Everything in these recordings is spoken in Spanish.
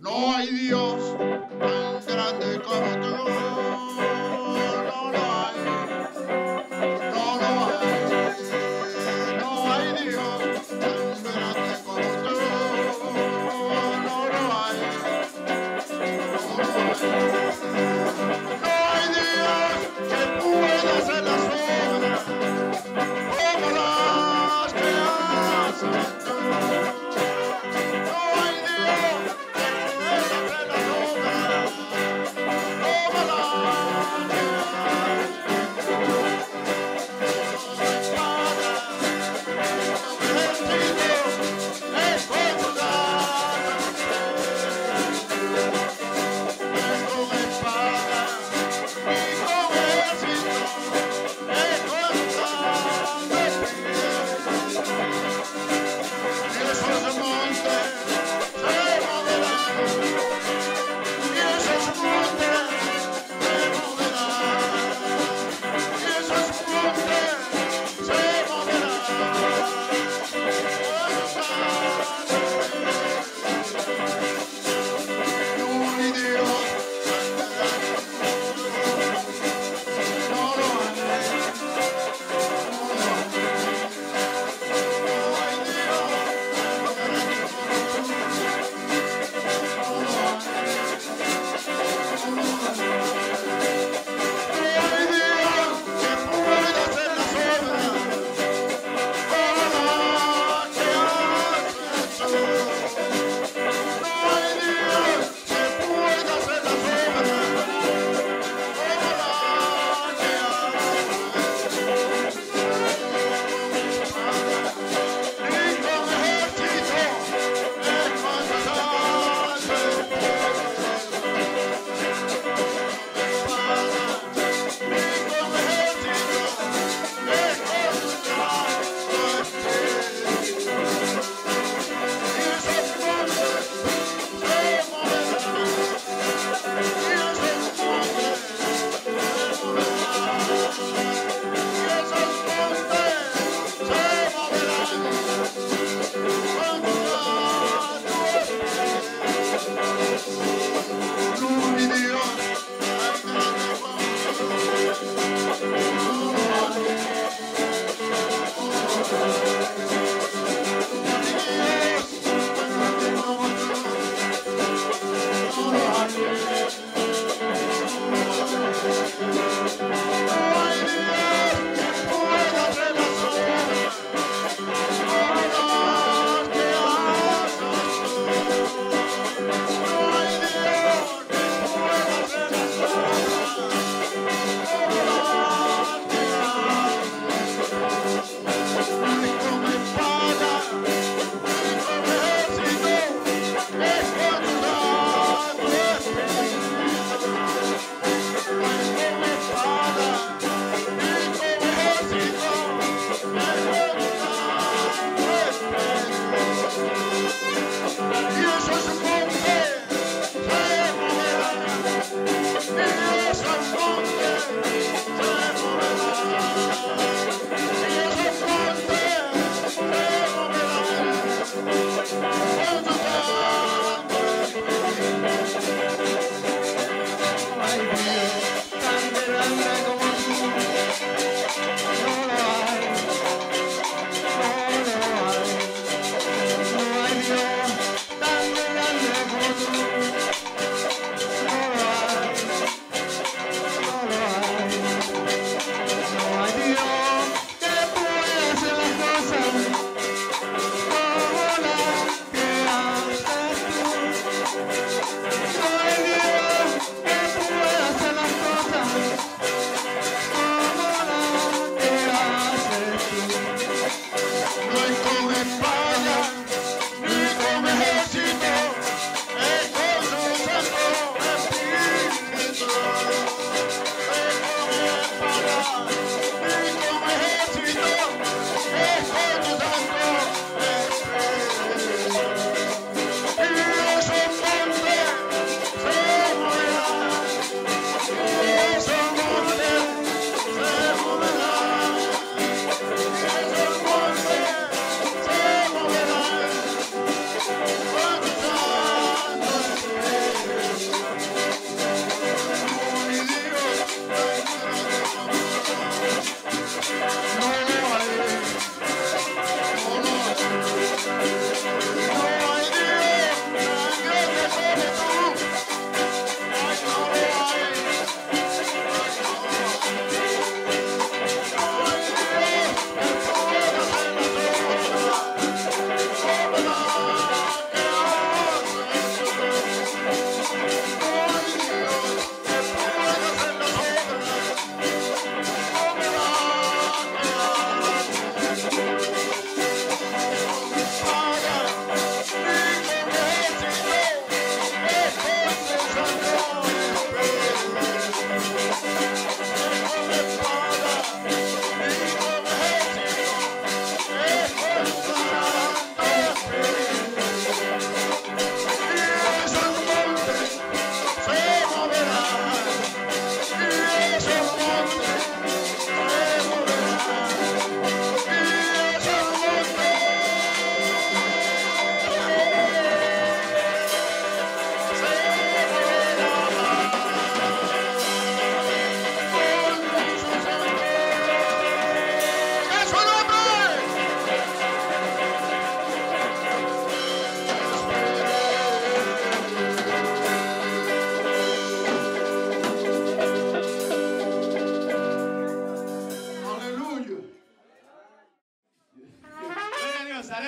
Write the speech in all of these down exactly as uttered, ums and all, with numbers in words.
No hay Dios tan grande como tú. No, no hay. No hay Dios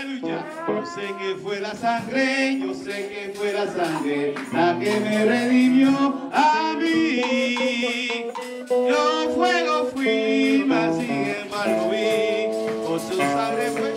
aleluya. Yo sé que fue la sangre, yo sé que fue la sangre la que me redimió a mí. Yo fuego fui, mas sin embargo vi, con su sangre fue.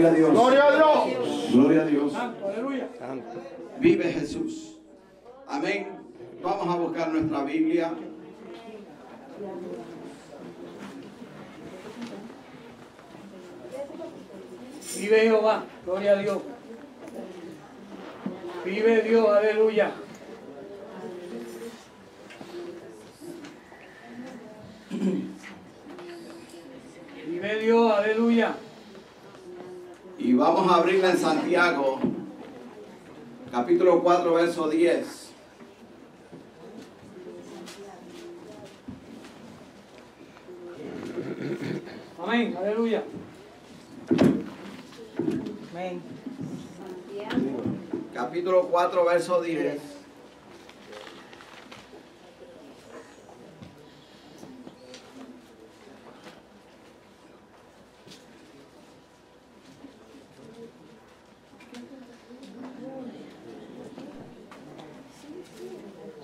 Gloria a Dios. Gloria a Dios. Gloria a Dios. Aleluya. Vive Jesús. Amén. Vamos a buscar nuestra Biblia. Vive Jehová. Gloria a Dios. Vive Dios. Aleluya. Vive Dios. Aleluya. Y vamos a abrirla en Santiago, capítulo cuatro, verso diez. Amén, aleluya. Amén. Capítulo cuatro, verso diez.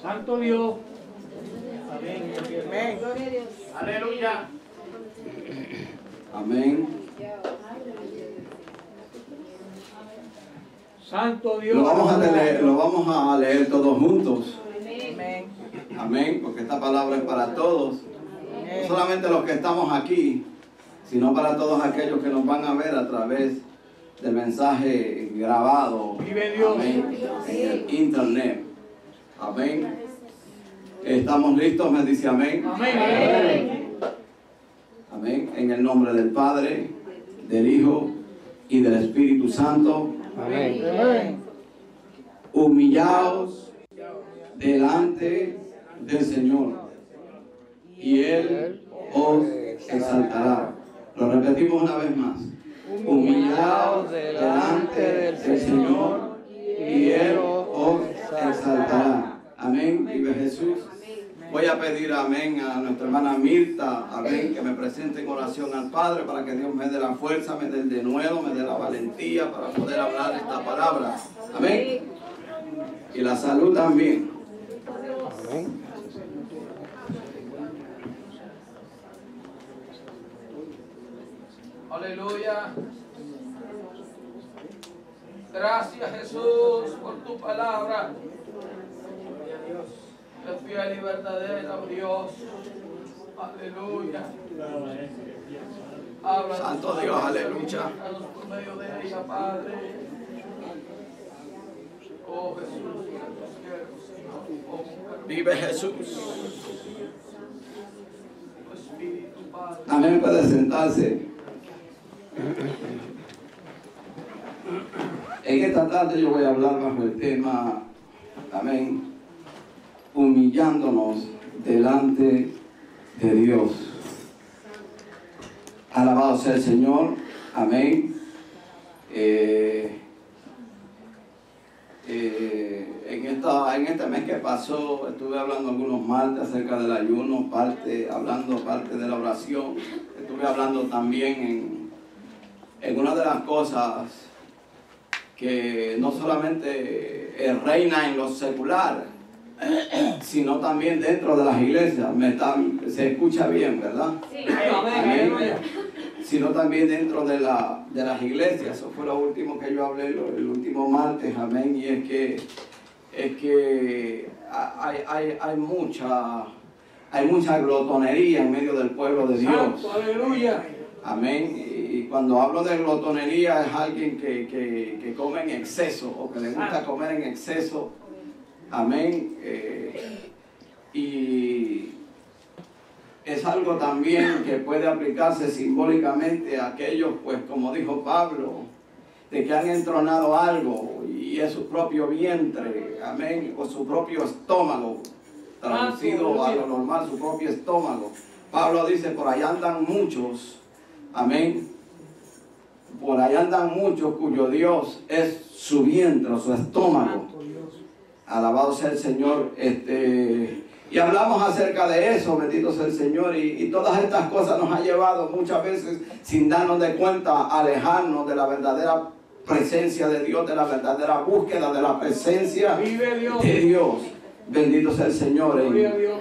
Santo Dios. Amén. Amén. Aleluya. Amén. Santo Dios. Lo vamos a leer, lo vamos a leer todos juntos. Amén. Amén, porque esta palabra es para todos. No solamente los que estamos aquí, sino para todos aquellos que nos van a ver a través del mensaje grabado. Vive Dios. Amén. En el internet. Amén. Estamos listos, me dice amén. Amén. Amén. Amén. En el nombre del Padre, del Hijo y del Espíritu Santo. Amén. Amén. Humillaos delante del Señor y Él os exaltará. Lo repetimos una vez más. Humillaos delante del Señor y Él os exaltará. Amén. Vive Jesús. Voy a pedir amén a nuestra hermana Mirta, amén, que me presente en oración al Padre para que Dios me dé la fuerza, me dé el denuedo, me dé la valentía para poder hablar esta palabra. Amén. Y la salud también. Amén. Aleluya. Gracias, Jesús, por tu palabra. Dios, fiel y verdadero Dios, aleluya. Habla Santo Dios, aleluya. Por medio de ella, Padre. Oh Jesús, vive Jesús. Amén. Puede sentarse. En esta tarde yo voy a hablar bajo el tema, amén, humillándonos delante de Dios. Alabado sea el Señor. Amén. Eh, eh, en, esta, en este mes que pasó estuve hablando algunos martes acerca del ayuno, parte, hablando parte de la oración. Estuve hablando también en, en una de las cosas que no solamente reina en lo secular, sino también dentro de las iglesias. Me están, se escucha bien, ¿verdad? Sí. Amén. Sino también dentro de, la, de las iglesias. Eso fue lo último que yo hablé el último martes, amén. Y es que es que hay, hay, hay mucha hay mucha glotonería en medio del pueblo de Dios. Santo, aleluya. Amén. Y cuando hablo de glotonería es alguien que, que, que come en exceso o que le gusta comer en exceso. Amén. Eh, y es algo también que puede aplicarse simbólicamente a aquellos, pues como dijo Pablo, de que han entronado algo y es su propio vientre, amén, o su propio estómago, traducido a lo normal, su propio estómago. Pablo dice, por allá andan muchos, amén, por allá andan muchos cuyo Dios es su vientre, su estómago. Alabado sea el Señor. Este, y hablamos acerca de eso, bendito sea el Señor, y, y todas estas cosas nos han llevado muchas veces sin darnos de cuenta a alejarnos de la verdadera presencia de Dios, de la verdadera búsqueda de la presencia de Dios. Bendito sea el Señor. En,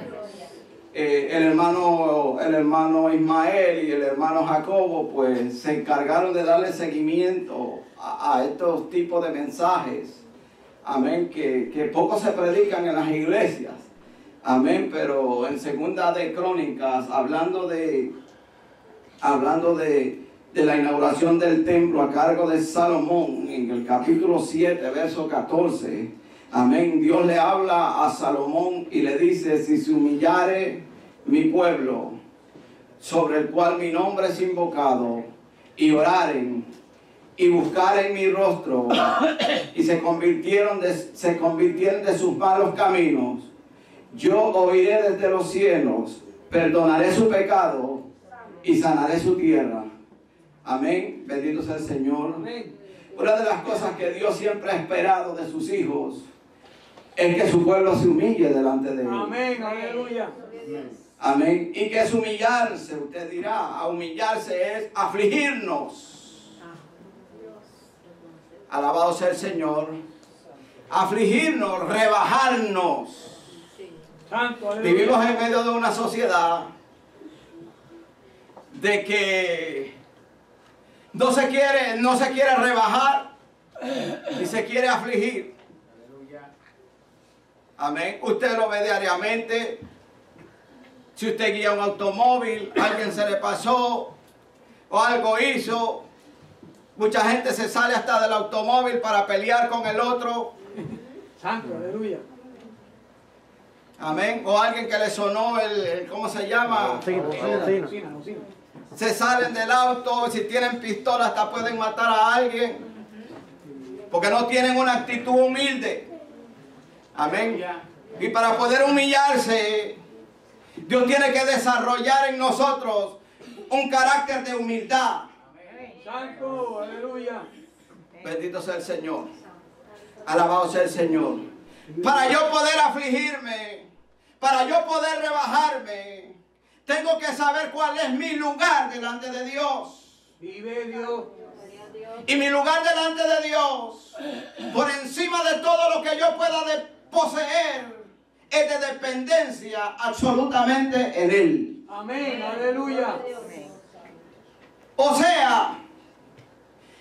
eh, el, hermano, el hermano Ismael y el hermano Jacobo pues se encargaron de darle seguimiento a, a estos tipos de mensajes, amén, que, que poco se predican en las iglesias, amén, pero en Segunda de Crónicas, hablando de, hablando de, de la inauguración del templo a cargo de Salomón, en el capítulo siete, verso catorce, amén, Dios le habla a Salomón y le dice: si se humillare mi pueblo, sobre el cual mi nombre es invocado, y oraren, y buscaren mi rostro, y se convirtieron de, se convirtieron de sus malos caminos, yo oiré desde los cielos, perdonaré su pecado y sanaré su tierra. Amén. Bendito sea el Señor. Amén. Una de las cosas que Dios siempre ha esperado de sus hijos es que su pueblo se humille delante de Él. Amén. Aleluya. Amén. Amén. Y que es humillarse, usted dirá, a humillarse es afligirnos. Alabado sea el Señor. Afligirnos, rebajarnos. Vivimos en medio de una sociedad de que no se quiere, no se quiere rebajar ni se quiere afligir. Amén. Usted lo ve diariamente. Si usted guía un automóvil, alguien se le pasó o algo hizo, mucha gente se sale hasta del automóvil para pelear con el otro. Santo, aleluya. Amén. O alguien que le sonó el, el ¿cómo se llama? Se salen del auto, si tienen pistola hasta pueden matar a alguien, porque no tienen una actitud humilde. Amén. Y para poder humillarse, Dios tiene que desarrollar en nosotros un carácter de humildad. Santo, aleluya. Bendito sea el Señor. Alabado sea el Señor. Para yo poder afligirme, para yo poder rebajarme, tengo que saber cuál es mi lugar delante de Dios. Vive Dios. Y mi lugar delante de Dios, por encima de todo lo que yo pueda poseer, es de dependencia absolutamente en Él. Amén, aleluya. O sea,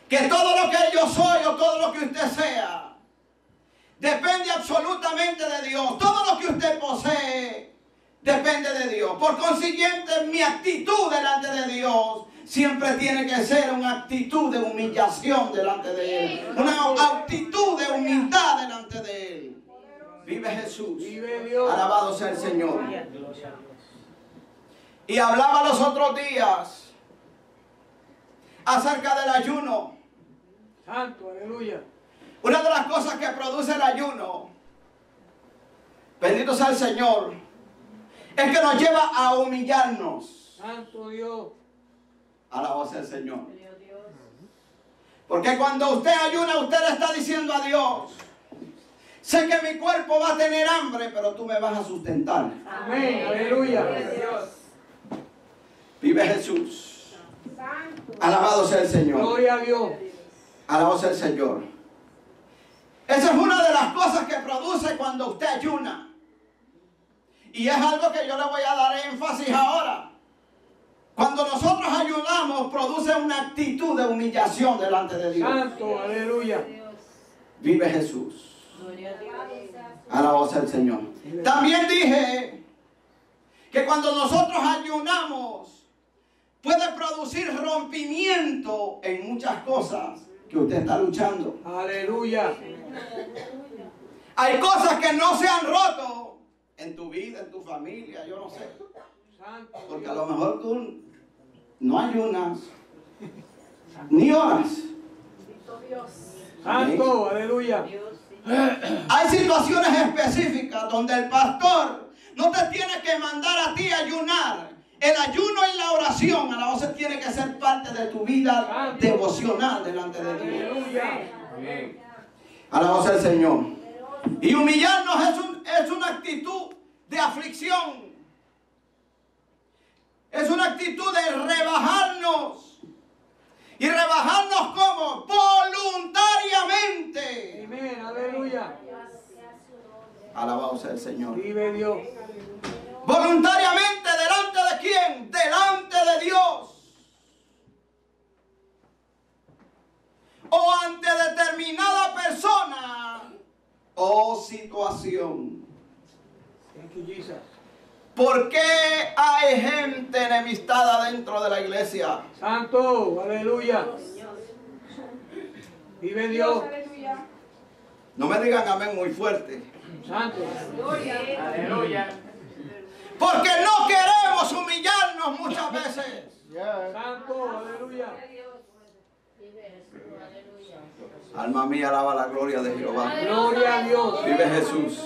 que todo lo que yo soy o todo lo que usted sea, depende absolutamente de Dios. Todo lo que usted posee depende de Dios. Por consiguiente, mi actitud delante de Dios siempre tiene que ser una actitud de humillación delante de Él. Una actitud de humildad delante de Él. Vive Jesús. Alabado sea el Señor. Y hablaba los otros días acerca del ayuno. Santo, aleluya. Una de las cosas que produce el ayuno, bendito sea el Señor, es que nos lleva a humillarnos. Santo Dios. Alabado sea el Señor. Porque cuando usted ayuna, usted le está diciendo a Dios: sé que mi cuerpo va a tener hambre, pero tú me vas a sustentar. Amén. Aleluya. Vive Jesús. Alabado sea el Señor. Gloria a Dios. Alabado sea el Señor. Esa es una de las cosas que produce cuando usted ayuna. Y es algo que yo le voy a dar énfasis ahora. Cuando nosotros ayunamos, produce una actitud de humillación delante de Dios. Santo, aleluya. Vive Jesús. Alabado sea el Señor. También dije que cuando nosotros ayunamos, puede producir rompimiento en muchas cosas que usted está luchando. Aleluya. Hay cosas que no se han roto en tu vida, en tu familia, yo no sé. Porque a lo mejor tú no ayunas ni oras. Santo, aleluya. Hay situaciones específicas donde el pastor no te tiene que mandar a ti a ayunar. El ayuno y la oración, a la voz, tiene que ser parte de tu vida devocional delante de Dios. A la voz del Señor. Y humillarnos es, un, es una actitud de aflicción. Es una actitud de rebajarnos. ¿Y rebajarnos cómo? Voluntariamente. Amén, aleluya. Alabado sea el Señor. Vive Dios. voluntariamente, ¿delante de quién? Delante de Dios. O ante determinada persona o situación. ¿Por qué hay gente enemistada dentro de la iglesia? Santo, aleluya. Vive Dios. No me digan amén muy fuerte. Santo, aleluya. Porque no queremos humillarnos muchas veces. Santo, aleluya. Alma mía, alaba la gloria de Jehová. Gloria a Dios. Vive Jesús.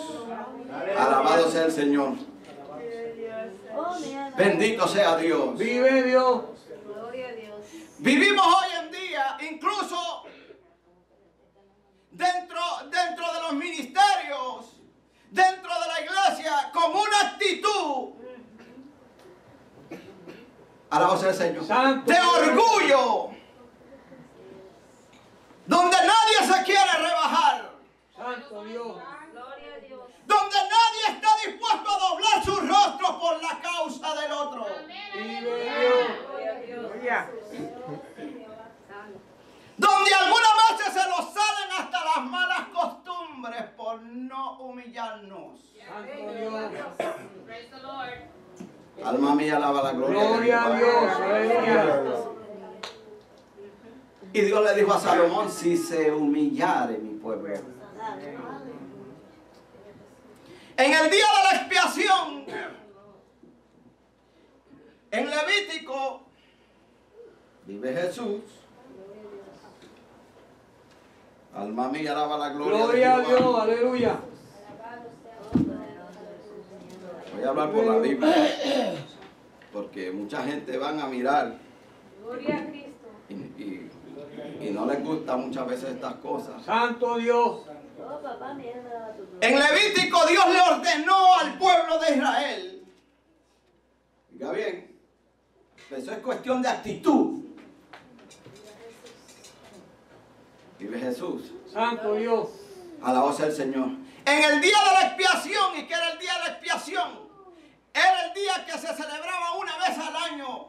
Alabado sea el Señor. Bendito sea Dios. Vive Dios. Gloria a Dios. Vivimos hoy en día, incluso dentro, dentro de los ministerios, dentro de la iglesia, con una actitud, alabado sea el Señor, Santo, de orgullo, donde nadie se quiere rebajar. Santo Dios. Gloria a Dios. Donde nadie está dispuesto a doblar su rostro por la causa del otro. Amén. Gloria a Dios. Donde algunas veces se nos salen hasta las malas costumbres por no humillarnos. Santo Dios. Alma mía, alaba la gloria. Gloria a Dios. Aleluya. Y Dios le dijo a Salomón, si se humillare mi pueblo. En el día de la expiación, en Levítico, vive Jesús. Alma mía, alaba la gloria. Gloria a Dios, aleluya. Voy a hablar por la Biblia, porque mucha gente van a mirar. Gloria a Cristo. Y, y, y no les gustan muchas veces estas cosas. Santo Dios. En Levítico Dios le ordenó al pueblo de Israel. Diga bien. Eso es cuestión de actitud. Vive Jesús. Santo Dios. Alabado sea el Señor. En el día de la expiación, ¿y qué era el día de la expiación? Era el día que se celebraba una vez al año,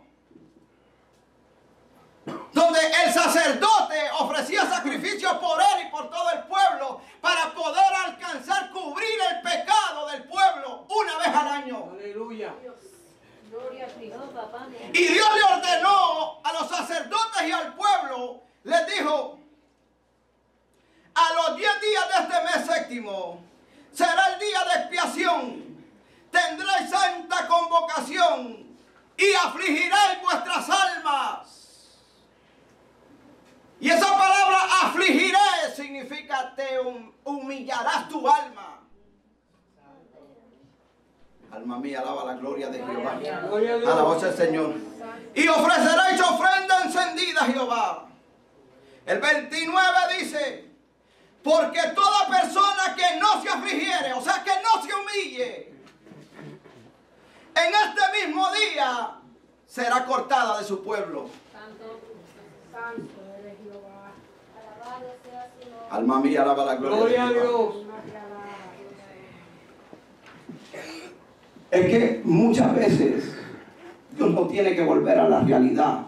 donde el sacerdote ofrecía sacrificios por él y por todo el pueblo para poder alcanzar, cubrir el pecado del pueblo una vez al año. Aleluya. Y Dios le ordenó a los sacerdotes y al pueblo, les dijo, a los diez días de este mes séptimo será el día de expiación, tendréis santa convocación y afligiréis vuestras almas. Y esa palabra afligiré significa te hum, humillarás tu alma. Alma mía, alaba la gloria de Jehová. Alabado sea el Señor. Y ofreceréis ofrenda encendida a Jehová. El veintinueve dice, porque toda persona que no se afligiere, o sea que no se humille, en este mismo día será cortada de su pueblo. Santo, santo. Alma mía, alaba la gloria. Gloria a Dios. Es que muchas veces Dios no tiene que volver a la realidad.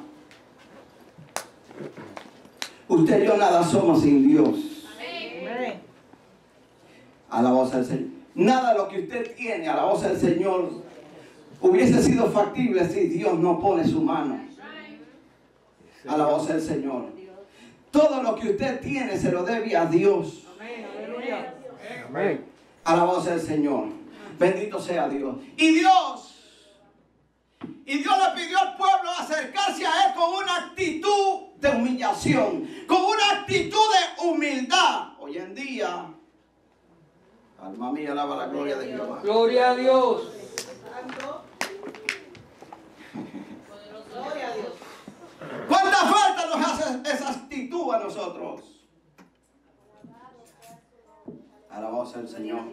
Usted y yo nada somos sin Dios. Amén. Alabado sea el Señor. Nada de lo que usted tiene, alabado sea el Señor, hubiese sido factible si Dios no pone su mano. Alabado sea el Señor. Todo lo que usted tiene se lo debe a Dios. Amén. Aleluya. Amén. Alabado sea el Señor. Bendito sea Dios. Y Dios, y Dios le pidió al pueblo acercarse a él con una actitud de humillación, con una actitud de humildad. Hoy en día, alma mía, alaba la gloria de Jehová. Gloria a Dios. Gloria a Dios. ¿Cuánta falta nos hace esa actitud a nosotros? Alabado sea el Señor.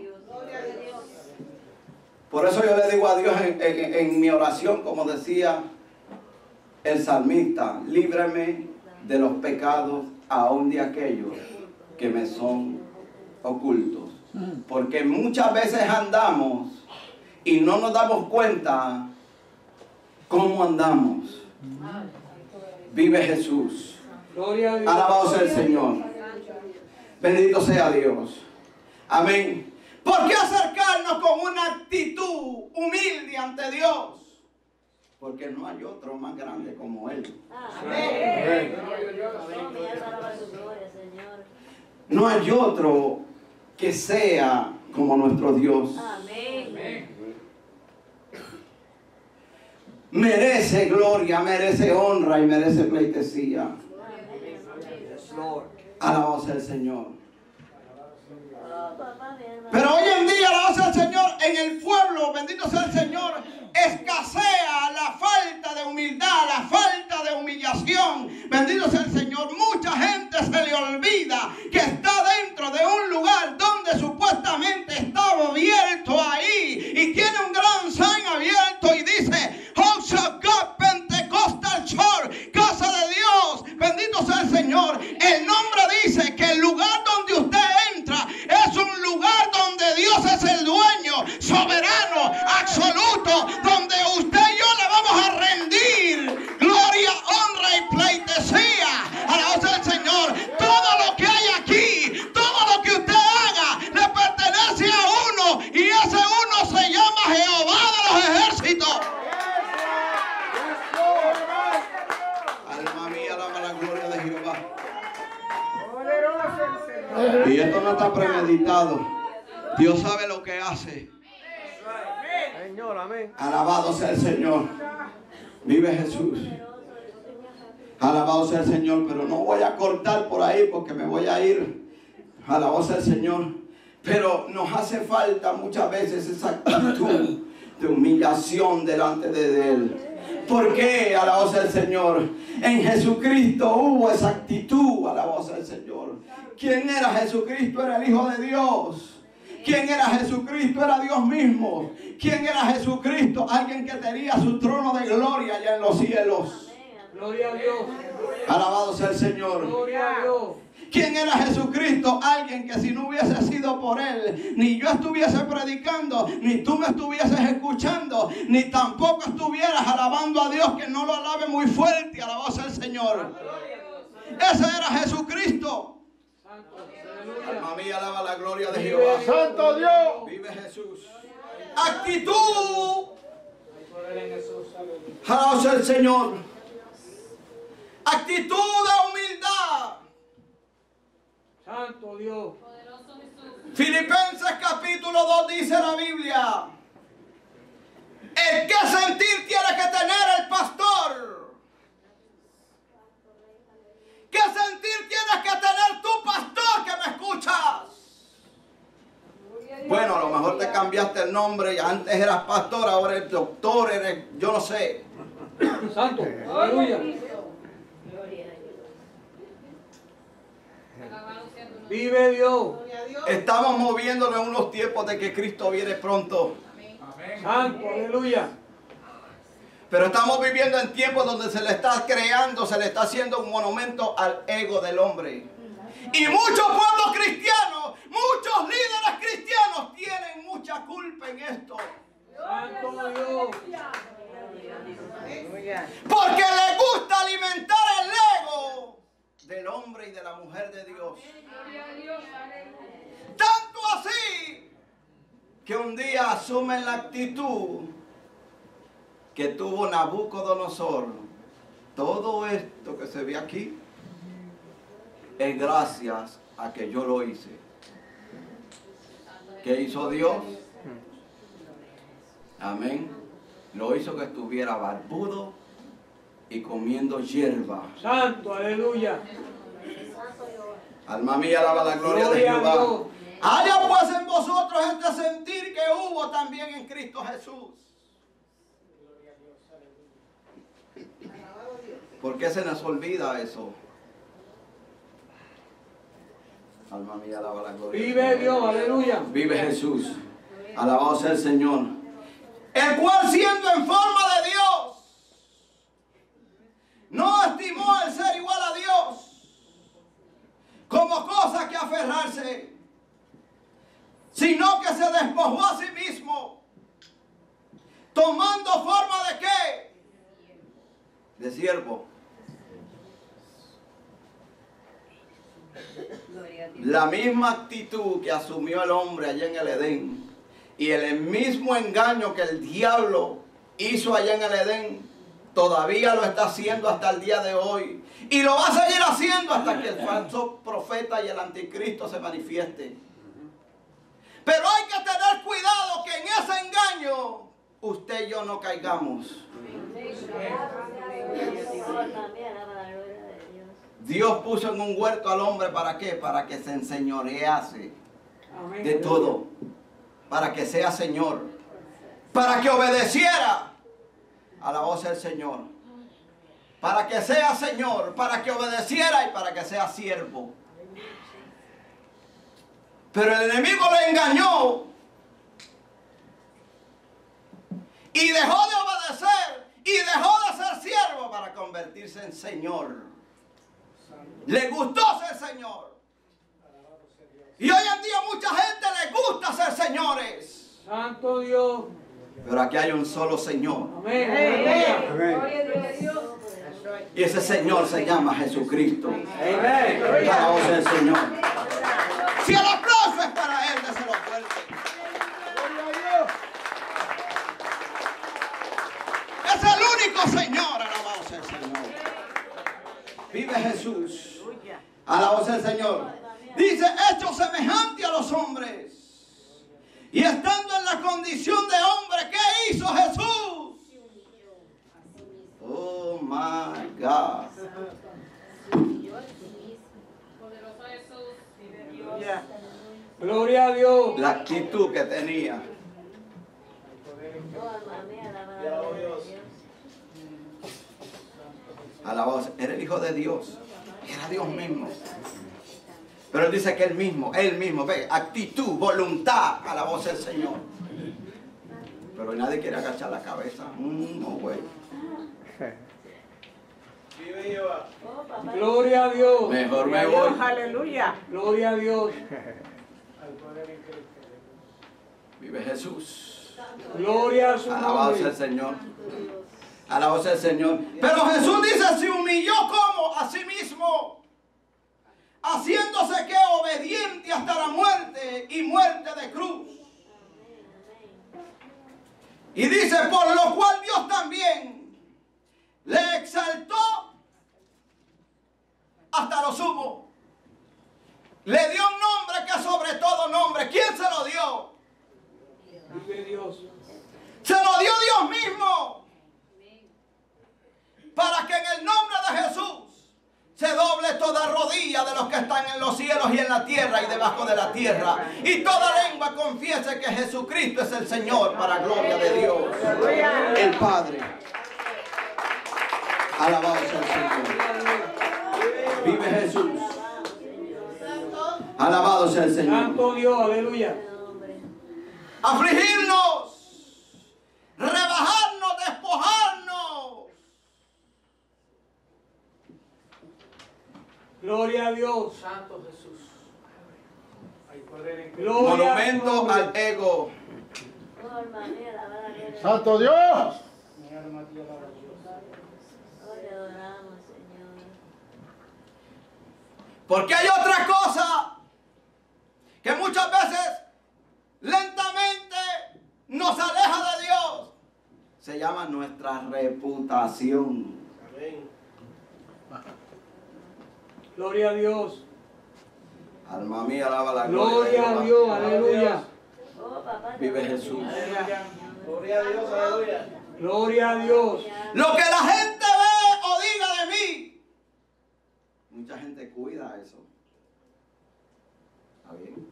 Por eso yo le digo a Dios en, en, en mi oración, como decía el salmista, líbrame de los pecados aún de aquellos que me son ocultos. Porque muchas veces andamos y no nos damos cuenta cómo andamos. Vive Jesús. Alabado sea el Señor. Bendito sea Dios. Amén. ¿Por qué acercarnos con una actitud humilde ante Dios? Porque no hay otro más grande como Él. Amén. No hay otro que sea como nuestro Dios. Amén. Merece gloria, merece honra y merece pleitesía. Alabado sea el Señor. Pero hoy en día, alabado sea el Señor, en el pueblo, bendito sea el Señor, escasea la falta de humildad, la falta de humillación. Bendito sea el Señor. Mucha gente se le olvida que está dentro de un lugar donde supuestamente estaba abierto ahí y tiene un gran sign abierto y dice House of God Pentecostal Church, Casa de Dios. Bendito sea el Señor. El nombre dice que el lugar donde usted entra es un lugar donde Dios es el dueño, soberano, absoluto, donde usted y yo le vamos a rendir gloria, honra y pleitesía. Alabado sea el Señor. Todo lo que hay aquí, todo lo que usted haga, le pertenece a uno, y ese uno se llama Jehová de los ejércitos. Alma mía, alaba la gloria de Jehová. Y esto no está premeditado. Dios sabe lo que hace. Alabado sea el Señor. Vive Jesús. Alabado sea el Señor. Pero no voy a cortar por ahí porque me voy a ir. Alabado sea el Señor. Pero nos hace falta muchas veces esa actitud de humillación delante de Él. ¿Por qué? Alabado sea el Señor. En Jesucristo hubo esa actitud. Alabado sea el Señor. ¿Quién era Jesucristo? Era el Hijo de Dios. ¿Quién era Jesucristo? Era Dios mismo. ¿Quién era Jesucristo? Alguien que tenía su trono de gloria allá en los cielos. Gloria a Dios. Alabado sea el Señor. Gloria a Dios. ¿Quién era Jesucristo? Alguien que si no hubiese sido por Él, ni yo estuviese predicando, ni tú me estuvieses escuchando, ni tampoco estuvieras alabando a Dios, que no lo alabe muy fuerte. Alabado sea el Señor. Ese era Jesucristo. Alma mía, alaba la gloria de Jehová. Santo Dios. Vive Jesús. Actitud. Alabado sea el Señor. Actitud de humildad. Santo Dios. Filipenses capítulo dos dice la Biblia: el que sentir tiene que tener el pastor. ¿Qué sentir tienes que tener tu pastor que me escuchas? Bueno, a lo mejor te cambiaste el nombre y antes eras pastor, ahora eres doctor, eres, yo no sé. Santo, aleluya. Vive Dios. Estamos moviéndonos en unos tiempos de que Cristo viene pronto. Amén. Santo, aleluya. Pero estamos viviendo en tiempos donde se le está creando, se le está haciendo un monumento al ego del hombre. Y muchos pueblos cristianos, muchos líderes cristianos tienen mucha culpa en esto. ¡Santo Dios! Porque le gusta alimentar el ego del hombre y de la mujer de Dios. Tanto así que un día asumen la actitud que tuvo Nabucodonosor. Todo esto que se ve aquí es gracias a que yo lo hice. ¿Qué hizo Dios? Amén. Lo hizo que estuviera barbudo y comiendo hierba. Santo, aleluya. Alma mía, alaba la gloria, gloria de Jehová. Haya pues en vosotros este sentir que hubo también en Cristo Jesús. ¿Por qué se nos olvida eso? Alma mía, alaba la gloria. Vive Dios, aleluya. Vive Jesús. Alabado sea el Señor. El cual siendo en forma de Dios, no estimó el ser igual a Dios como cosa que aferrarse, sino que se despojó a sí mismo, tomando forma de qué? De siervo. La misma actitud que asumió el hombre allá en el Edén y el mismo engaño que el diablo hizo allá en el Edén, todavía lo está haciendo hasta el día de hoy y lo va a seguir haciendo hasta que el falso profeta y el anticristo se manifiesten. Pero hay que tener cuidado que en ese engaño usted y yo no caigamos. Dios puso en un huerto al hombre, ¿para qué? Para que se enseñorease de todo, para que sea Señor, para que obedeciera a la voz del Señor, para que sea Señor, para que obedeciera y para que sea siervo. Pero el enemigo le engañó y dejó de obedecer y dejó de ser siervo para convertirse en Señor. Le gustó ser Señor. Y hoy en día mucha gente le gusta ser señores. Santo Dios. Pero aquí hay un solo Señor. Amén. Amén. Y ese Señor se llama Jesucristo. Amén. Alabado sea el Señor. Si el aplauso es para Él, déselo fuerte. Es el único Señor. Alabado sea el Señor. Vive Jesús. Alabado sea el Señor. Dice, hecho semejante a los hombres. Y estando en la condición de hombre, ¿qué hizo Jesús? Oh my God. Gloria a Dios. La actitud que tenía. Alabado, era el Hijo de Dios, era Dios mismo. Pero él dice que él mismo, él mismo, ve, actitud, voluntad, alabado sea el Señor. Pero nadie quiere agachar la cabeza. Mm, no, güey. Gloria a Dios. Mejor me voy. Aleluya. Gloria a Dios. Vive Jesús. Gloria a su nombre. Alabado sea el Señor. Alabado sea el Señor. Pero Jesús dice, se humilló como a sí mismo, haciéndose que obediente hasta la muerte y muerte de cruz. Y dice, por lo cual Dios también le exaltó hasta lo sumo. Le dio un nombre que sobre todo nombre. ¿Quién se lo dio? Dios. Se lo dio Dios mismo. Para que en el nombre de Jesús se doble toda rodilla de los que están en los cielos y en la tierra y debajo de la tierra. Y toda lengua confiese que Jesucristo es el Señor, para gloria de Dios, el Padre. Alabado sea el Señor. Vive Jesús. Alabado sea el Señor. Santo Dios, aleluya. Afligirnos, rebajarnos, despojarnos. Gloria a Dios. Santo Jesús. Monumento al ego. Santo Dios. Porque hay otra cosa que muchas veces lentamente nos aleja de Dios. Se llama nuestra reputación. Amén. Gloria a Dios. Alma mía, alaba la gloria. Gloria a Dios, aleluya. Vive Jesús. Gloria a Dios, aleluya. Gloria a Dios. Lo que la gente ve o diga de mí. Mucha gente cuida eso. ¿Está bien?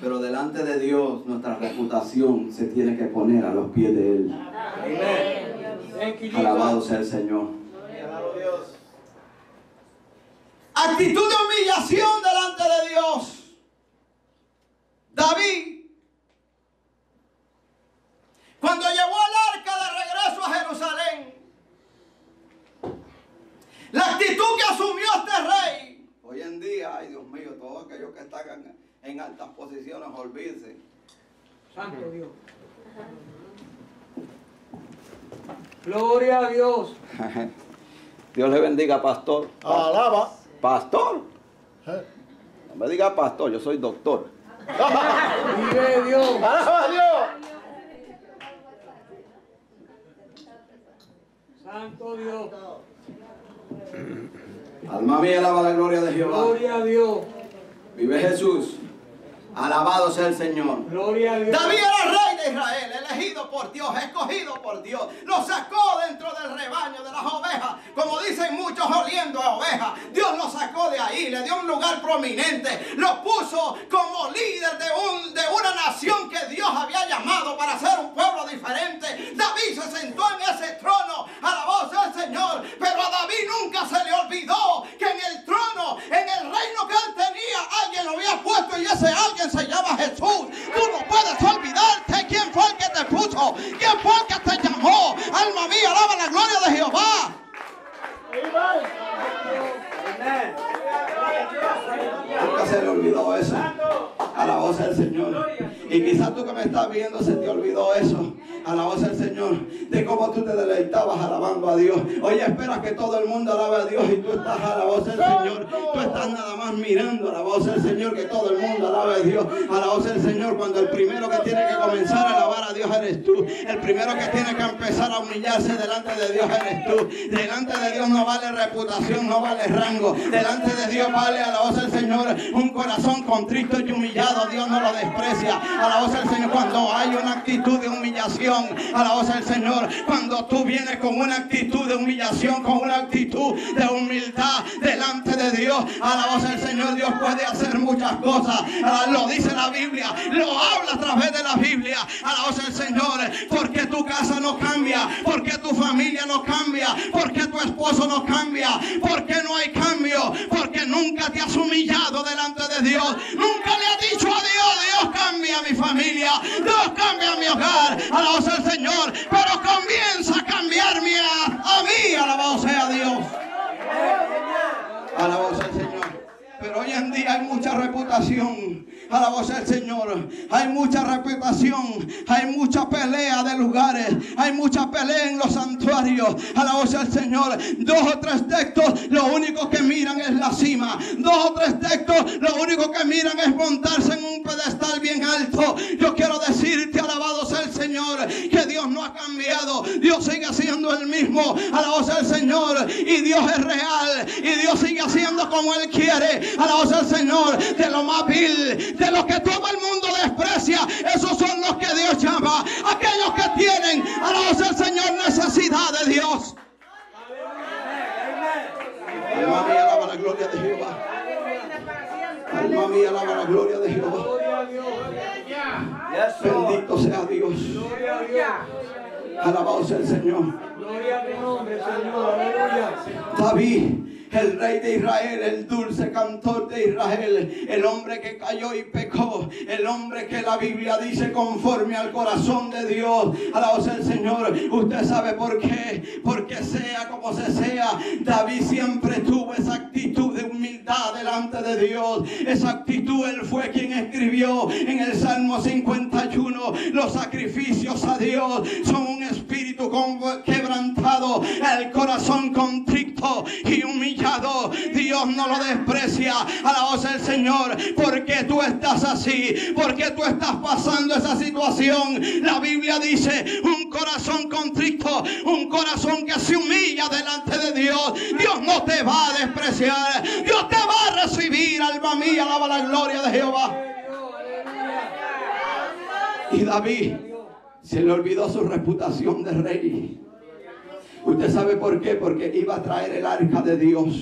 Pero delante de Dios, nuestra reputación se tiene que poner a los pies de Él. Amén. Alabado sea el Señor. Actitud de humillación delante de Dios. David, cuando llevó el arca de regreso a Jerusalén, la actitud que asumió este rey. Hoy en día, ay Dios mío, todos aquellos que están en altas posiciones, olvídense. Santo Dios. Gloria a Dios. Dios le bendiga, pastor. Alaba. Pastor. No me diga pastor, yo soy doctor. Mire Dios. Alaba a Dios. Santo Dios. Alma mía, alaba la gloria de Jehová. Gloria a Dios. Vive Jesús. Alabado sea el Señor. Gloria a Dios. David era rey de Israel, elegido por Dios, escogido por Dios. Lo sacó dentro del rebaño, de las ovejas, como dicen muchos, oliendo a ovejas. Dios lo sacó de ahí, le dio un lugar prominente. Lo puso como líder de, un, de una nación que Dios había llamado para ser un pueblo diferente. David se sentó en ese trono, alabado sea el Señor. Pero a David nunca se le olvidó que en el trono, en el reino que él tenía, alguien lo había puesto, y ese alguien se llama Jesús. Tú no puedes olvidarte quién fue el que te puso, quién fue el que te llamó. Alma mía, alaba la gloria de Jehová. Nunca se le olvidó eso. Alabado sea el Señor. Y quizás tú que me estás viendo se te olvidó eso. Alabado sea el Señor. De cómo tú te deleitabas alabando a Dios. Oye, espera que todo el mundo alabe a Dios y tú estás, alabado sea el Señor. Tú estás nada más mirando, alabado sea el Señor, que todo el mundo alabe a Dios. Alabado sea el Señor, cuando el primero que tiene que comenzar a alabar a Dios eres tú. El primero que tiene que empezar a humillarse delante de Dios eres tú. Delante de Dios no vale reputación, no vale rango. Delante de Dios vale, alabado sea el Señor, un corazón contrito y humillado. Dios no lo desprecia. Alabado sea el Señor, cuando hay una actitud de humillación. Alabado sea el Señor, cuando tú vienes con una actitud de humillación, con una actitud de humildad delante de Dios. Alabado sea el Señor, Dios puede hacer muchas cosas. Lo dice la Biblia, lo habla a través de la Biblia. Alabado sea el Señor, porque tu casa no cambia, porque tu familia no cambia, porque tu esposo no cambia, porque no hay cambio, porque nunca te has humillado delante de Dios. Nunca le has dicho a Dios, Dios cambia mi familia, Dios cambia mi hogar. Alabado sea el Señor, pero comienza a cambiarme a, a mí. Alabado sea Dios. Alabado sea el Señor. Pero hoy en día hay mucha reputación, alabado sea el Señor, hay mucha reputación, hay mucha pelea de lugares, hay mucha pelea en los santuarios, alabado sea el Señor. Dos o tres textos lo único que miran es la cima, dos o tres textos lo único que miran es montarse en un pedestal bien alto. Yo quiero decirte, alabado sea el Señor, que Dios no ha cambiado, Dios sigue siendo el mismo, alabado sea el Señor, y Dios es real, y Dios sigue siendo como Él quiere. Alabado sea el Señor. De lo más vil, de los que todo el mundo desprecia, esos son los que Dios llama, aquellos que tienen, alabado sea el Señor, necesidad de Dios. Alma mía, alaba la gloria de Jehová. Alma mía, alaba la gloria de Jehová. Bendito sea Dios. Alabado sea el Señor. Gloria a tu nombre, Señor. Aleluya. David, el rey de Israel, el dulce cantor de Israel, el hombre que cayó y pecó, el hombre que la Biblia dice conforme al corazón de Dios. Alabado sea el Señor. Usted sabe por qué, porque sea como se sea, David siempre tuvo esa actitud de humildad delante de Dios. Esa actitud, él fue quien escribió en el Salmo cincuenta y uno, los sacrificios a Dios son un espíritu quebrantado, el corazón contrito y humillado Dios no lo desprecia. Alabado sea el Señor. Porque tú estás así, porque tú estás pasando esa situación. La Biblia dice, un corazón contrito, un corazón que se humilla delante de Dios, Dios no te va a despreciar, Dios te va a recibir. Alma mía, alaba la gloria de Jehová. Y David se le olvidó su reputación de rey. Usted sabe por qué, porque iba a traer el arca de Dios.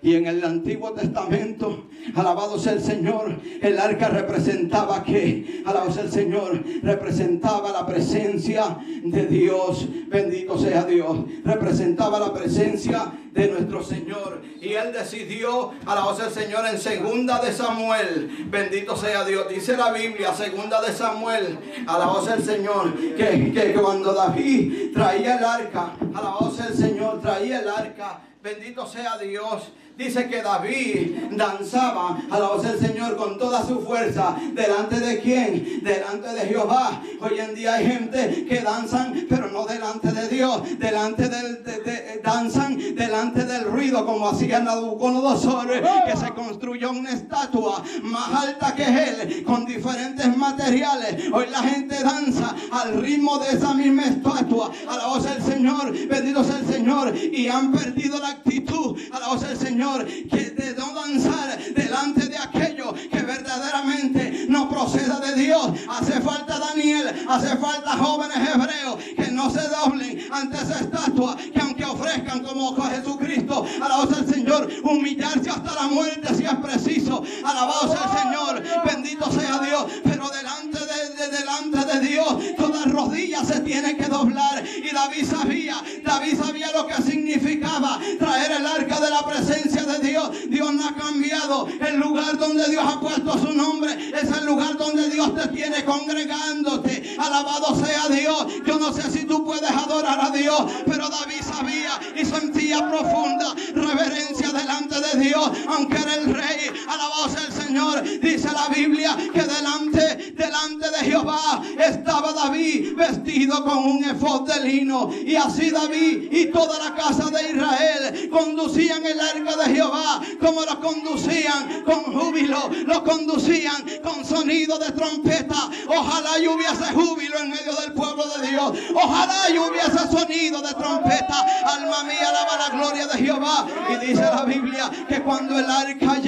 Y en el Antiguo Testamento, alabado sea el Señor, el arca representaba que, alabado sea el Señor, representaba la presencia de Dios. Bendito sea Dios. Representaba la presencia de nuestro Señor. Y él decidió, alabado sea el Señor, en segunda de Samuel, bendito sea Dios, dice la Biblia, segunda de Samuel, alabado sea el Señor, que, que cuando David traía el arca, alabado sea el Señor, traía el arca, Bendito sea Dios. Dice que David danzaba, alababa al Señor con toda su fuerza. ¿Delante de quién? Delante de Jehová. Hoy en día hay gente que danzan, pero no delante de Dios. Delante del, de, de, danzan delante del ruido, como hacía Nabucodonosor, que se construyó una estatua más alta que él, con diferentes materiales. Hoy la gente danza al ritmo de esa misma estatua. Alabado sea el Señor, bendito sea el Señor. Y han perdido la actitud, alabado sea el Señor, que de no danzar delante de aquello que verdaderamente no proceda de Dios. Hace falta Daniel, hace falta jóvenes hebreos que no se doblen ante esa estatua, que aunque ofrezcan como Jesucristo, alabado sea el Señor, humillarse hasta la muerte si es preciso, alabado sea el Señor, bendito sea Dios. Pero delante de, de delante de Dios, toda rodilla se tiene que doblar. Y David sabía, David sabía lo que significaba traer el arca de la presencia de Dios. Dios no ha cambiado el lugar donde Dios ha puesto su nombre. Es el lugar donde Dios te tiene congregándote. Alabado sea Dios. Yo no sé si tú puedes adorar a Dios, pero David sabía y sentía profunda reverencia delante de Dios, aunque era el rey. Alabado sea el Señor. Dice la Biblia que delante, delante de Jehová estaba David vestido con un efod de lino. Y así David y toda la casa de Israel conducían el arca de Jehová. Como lo conducían? Con júbilo, lo conducían con sonido de trompeta. Ojalá y hubiese júbilo en medio del pueblo de Dios. Ojalá y hubiese sonido de trompeta. Alma mía, alaba la gloria de Jehová. Y dice la Biblia que cuando el arca,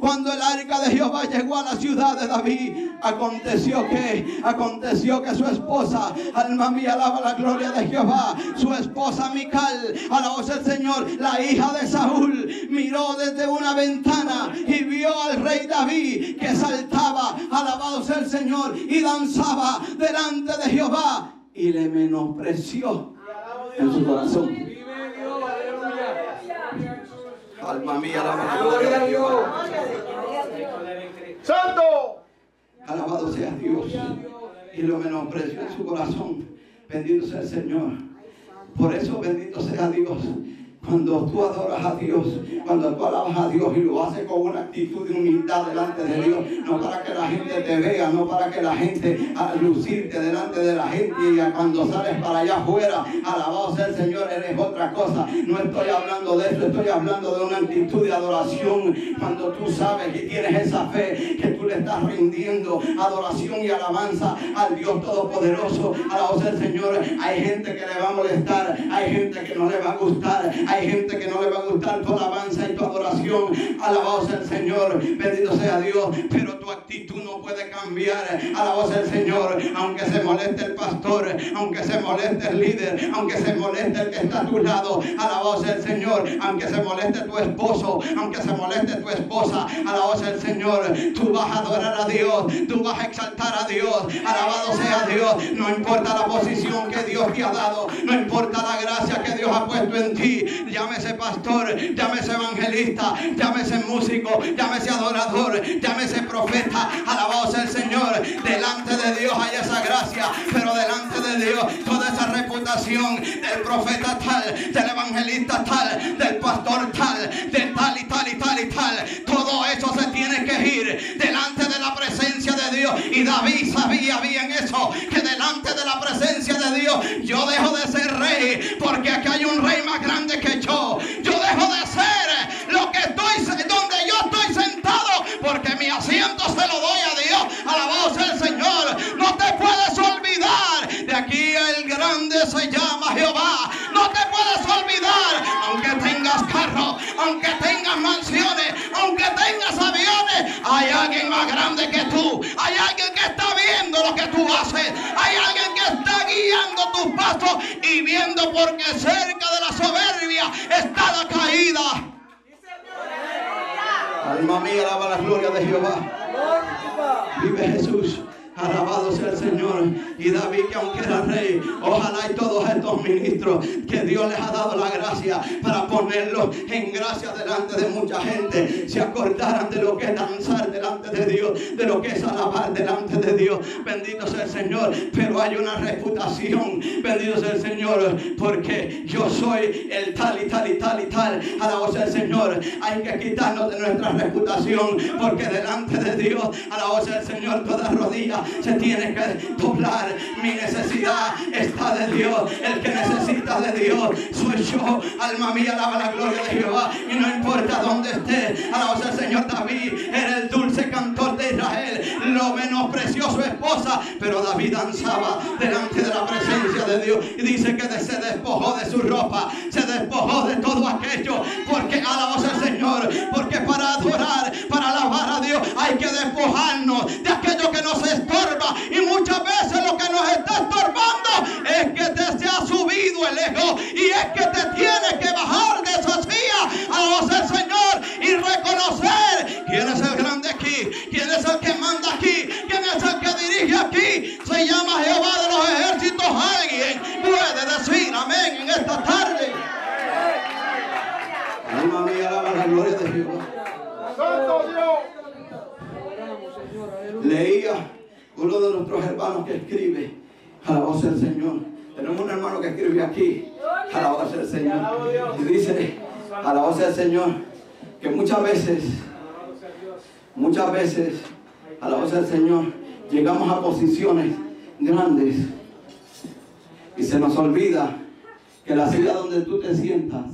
cuando el arca de Jehová llegó a la ciudad de David, aconteció que, aconteció que su esposa, alma mía, alaba la gloria de Jehová, su esposa Mical, alabado sea el Señor, la hija de Saúl, miró desde una ventana y vio al rey David que saltaba, alabado sea el Señor, y danzaba delante de Jehová, y le menospreció en su corazón. Alma mía, alaba la gloria de Dios. ¡Santo! Alabado sea Dios. Y lo menospreció en su corazón. Bendito sea el Señor. Por eso, bendito sea Dios. Cuando tú adoras a Dios, cuando tú alabas a Dios y lo haces con una actitud de humildad delante de Dios, no para que la gente te vea, no para que la gente al lucirte delante de la gente y cuando sales para allá afuera, alabado sea el Señor, eres otra cosa. No estoy hablando de esto, estoy hablando de una actitud de adoración. Cuando tú sabes que tienes esa fe, que tú le estás rindiendo adoración y alabanza al Dios Todopoderoso, alabado sea el Señor. Hay gente que le va a molestar, hay gente que no le va a gustar, hay gente que no le va a gustar tu alabanza y tu adoración. Alabado sea el Señor, bendito sea Dios. Pero tu actitud no puede cambiar. Alabado sea el Señor. Aunque se moleste el pastor, aunque se moleste el líder, aunque se moleste el que está a tu lado, alabado sea el Señor. Aunque se moleste tu esposo, aunque se moleste tu esposa, alabado sea el Señor. Tú vas a adorar a Dios, tú vas a exaltar a Dios. Alabado sea Dios. No importa la posición que Dios te ha dado, no importa la gracia que Dios ha puesto en ti. Llámese pastor, llámese evangelista, llámese músico, llámese adorador, llámese profeta. Alabado sea el Señor. Delante de Dios hay esa gracia, pero delante de Dios toda esa reputación del profeta tal, del evangelista tal, del pastor tal, de tal y tal y tal y tal, todo eso se tiene que ir delante de la presencia de Dios. Y David sabía bien eso, que delante de la presencia de Dios yo dejo de ser rey, porque aquí hay un rey más grande que que yo, yo dejo de ser lo que estoy, donde yo estoy sentado, porque mi asiento se lo doy a Dios. Alabado sea el Señor. No te puedes olvidar de aquí el grande se llama Jehová. No te puedes olvidar, aunque tengas carro, aunque tengas mansiones, aunque tengas aviones, hay alguien más grande que tú, hay alguien que está viendo lo que tú haces, hay alguien que está guiando tus pasos y viendo, porque cerca de la soberbia está la caída. Alma mía, alaba la gloria de Jehová. Vive Jesús. Alabado sea el Señor. Y David, que aunque era rey, ojalá y todos estos ministros que Dios les ha dado la gracia para ponerlos en gracia delante de mucha gente, se acordaran de lo que es danzar delante de Dios, de lo que es alabar delante de Dios, ellos, bendito sea el Señor, pero hay una reputación, bendito sea el Señor, porque yo soy el tal y tal y tal y tal, alabado sea el Señor. Hay que quitarnos de nuestra reputación, porque delante de Dios, alabado sea el Señor, toda rodilla se tiene que doblar. Mi necesidad está de Dios, el que necesita de Dios soy yo. Alma mía, alaba la gloria de Jehová, y no importa dónde esté, alabado sea el Señor. David era el dulce cantor de Israel, lo menospreció su esposa, pero David danzaba delante de la presencia de Dios, y dice que se despojó de su ropa, se despojó de todo aquello, porque alabado sea el Señor, porque para adorar, para alabar a Dios, hay que despojarnos de aquello que nos estorba, y muchas veces lo que nos está estorbando es que te se ha subido el ego, y es que te tienes que bajar de esas vías, alabado sea el Señor, y reconocer quién es el grande aquí, quién es el que manda aquí, quién es el que dirige aquí. Se llama Jehová de los ejércitos. Alguien puede decir amén en esta tarde. Alma mía, alaba la gloria de Jehová. Santo Dios. Leía uno de nuestros hermanos que escribe, alabado sea el Señor. Tenemos un hermano que escribe aquí, alabado sea el Señor, y dice, alabado sea el Señor, que muchas veces, muchas veces, alabado sea el Señor, llegamos a posiciones grandes y se nos olvida que la silla donde tú te sientas,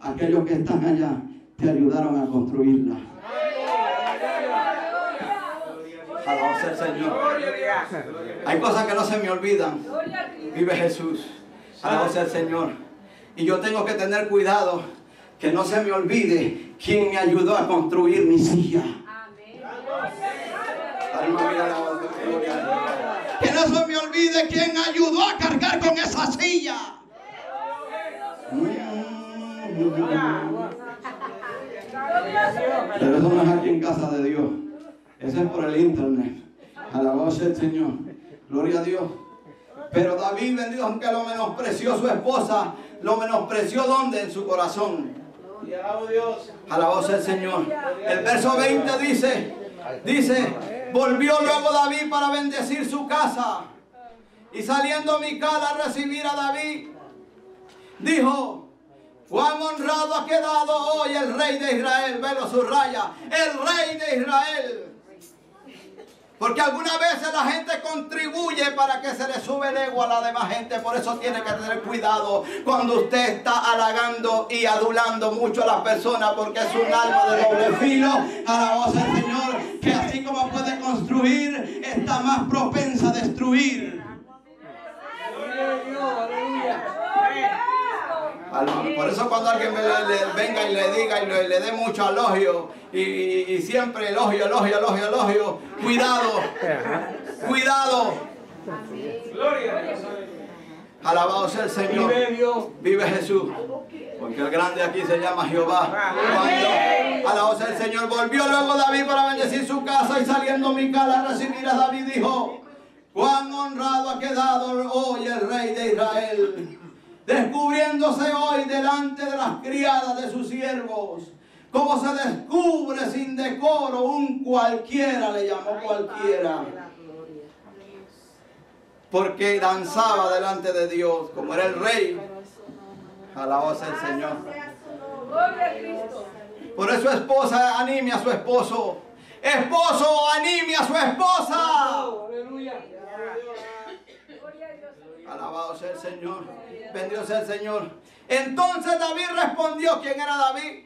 aquellos que están allá te ayudaron a construirla. Alabado sea el Señor. Hay cosas que no se me olvidan. Vive Jesús. Alabado sea el Señor. Y yo tengo que tener cuidado que no se me olvide quién me ayudó a construir mi silla. Que no se me olvide quién ayudó a cargar con esa silla. Pero eso no es aquí en casa de Dios. Eso es por el internet. Alabado sea el Señor. Gloria a Dios. Pero David, bendito, aunque lo menospreció su esposa, lo menospreció ¿dónde? En su corazón. Alabado sea el Señor. El verso veinte dice, dice, volvió luego David para bendecir su casa. Y saliendo Mical a recibir a David, dijo, cuán honrado ha quedado hoy el rey de Israel. Velo, subraya, el rey de Israel. Porque algunas veces la gente contribuye para que se le sube el ego a la demás gente. Por eso tiene que tener cuidado cuando usted está halagando y adulando mucho a las personas, porque es un arma de doble filo. Alabado sea el Señor, que así como puede construir, está más propensa a destruir. Por eso cuando alguien le, le, venga y le diga y le, le dé mucho elogio y, y, y siempre elogio, elogio, elogio, elogio, cuidado, cuidado. Alabado sea el Señor, vive Jesús, porque el grande aquí se llama Jehová. Cuando, alabado sea el Señor, volvió luego David para bendecir su casa y saliendo Mical a recibir a David dijo, cuán honrado ha quedado hoy el rey de Israel, descubriéndose hoy delante de las criadas de sus siervos, como se descubre sin decoro un cualquiera, le llamó cualquiera, porque danzaba delante de Dios, como era el rey. Alabado sea el Señor. Por eso esposa, anime a su esposo. Esposo, anime a su esposa. Alabado sea el Señor, bendito sea el Señor. Entonces David respondió, ¿quién era David?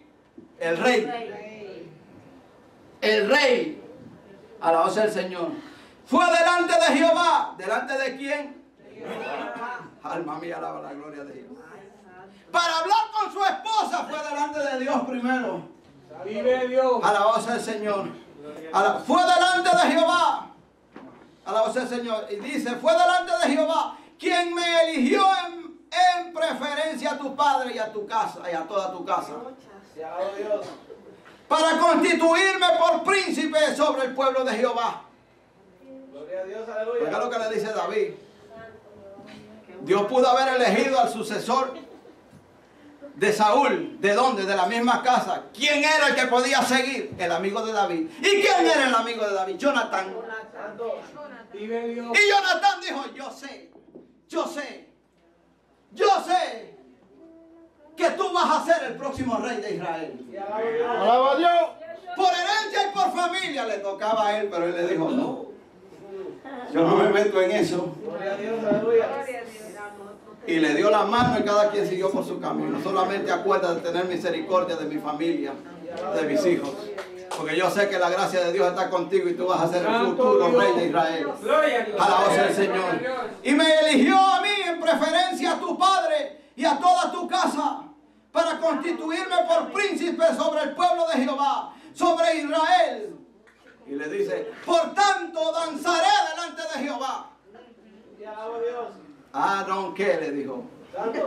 El rey. El rey, alabado sea el Señor. Fue delante de Jehová. ¿Delante de quién? Alma mía, alaba la gloria de Dios. Para hablar con su esposa fue delante de Dios primero. Alabado sea el Señor. Alab- fue delante de Jehová. Alabado sea el Señor. Y dice, fue delante de Jehová, quien me eligió en, en preferencia a tu padre y a tu casa y a toda tu casa, para constituirme por príncipe sobre el pueblo de Jehová. Gloria a Dios, aleluya. Porque es lo que le dice David. Dios pudo haber elegido al sucesor de Saúl, ¿de dónde? De la misma casa. ¿Quién era el que podía seguir? El amigo de David. ¿Y quién era el amigo de David? Jonatán. Y Jonatán dijo, yo sé, yo sé, yo sé que tú vas a ser el próximo rey de Israel. Alaba a Dios. Por herencia y por familia le tocaba a él, pero él le dijo, no, yo no me meto en eso. Y le dio la mano y cada quien siguió por su camino. Solamente acuerda de tener misericordia de mi familia, de mis hijos, porque yo sé que la gracia de Dios está contigo y tú vas a ser el futuro rey de Israel. Alabado sea el Señor. Y me eligió a mí en preferencia a tu padre y a toda tu casa, para constituirme por príncipe sobre el pueblo de Jehová, sobre Israel. Y le dice, por tanto danzaré delante de Jehová. Ah, no, ¿qué? Le dijo.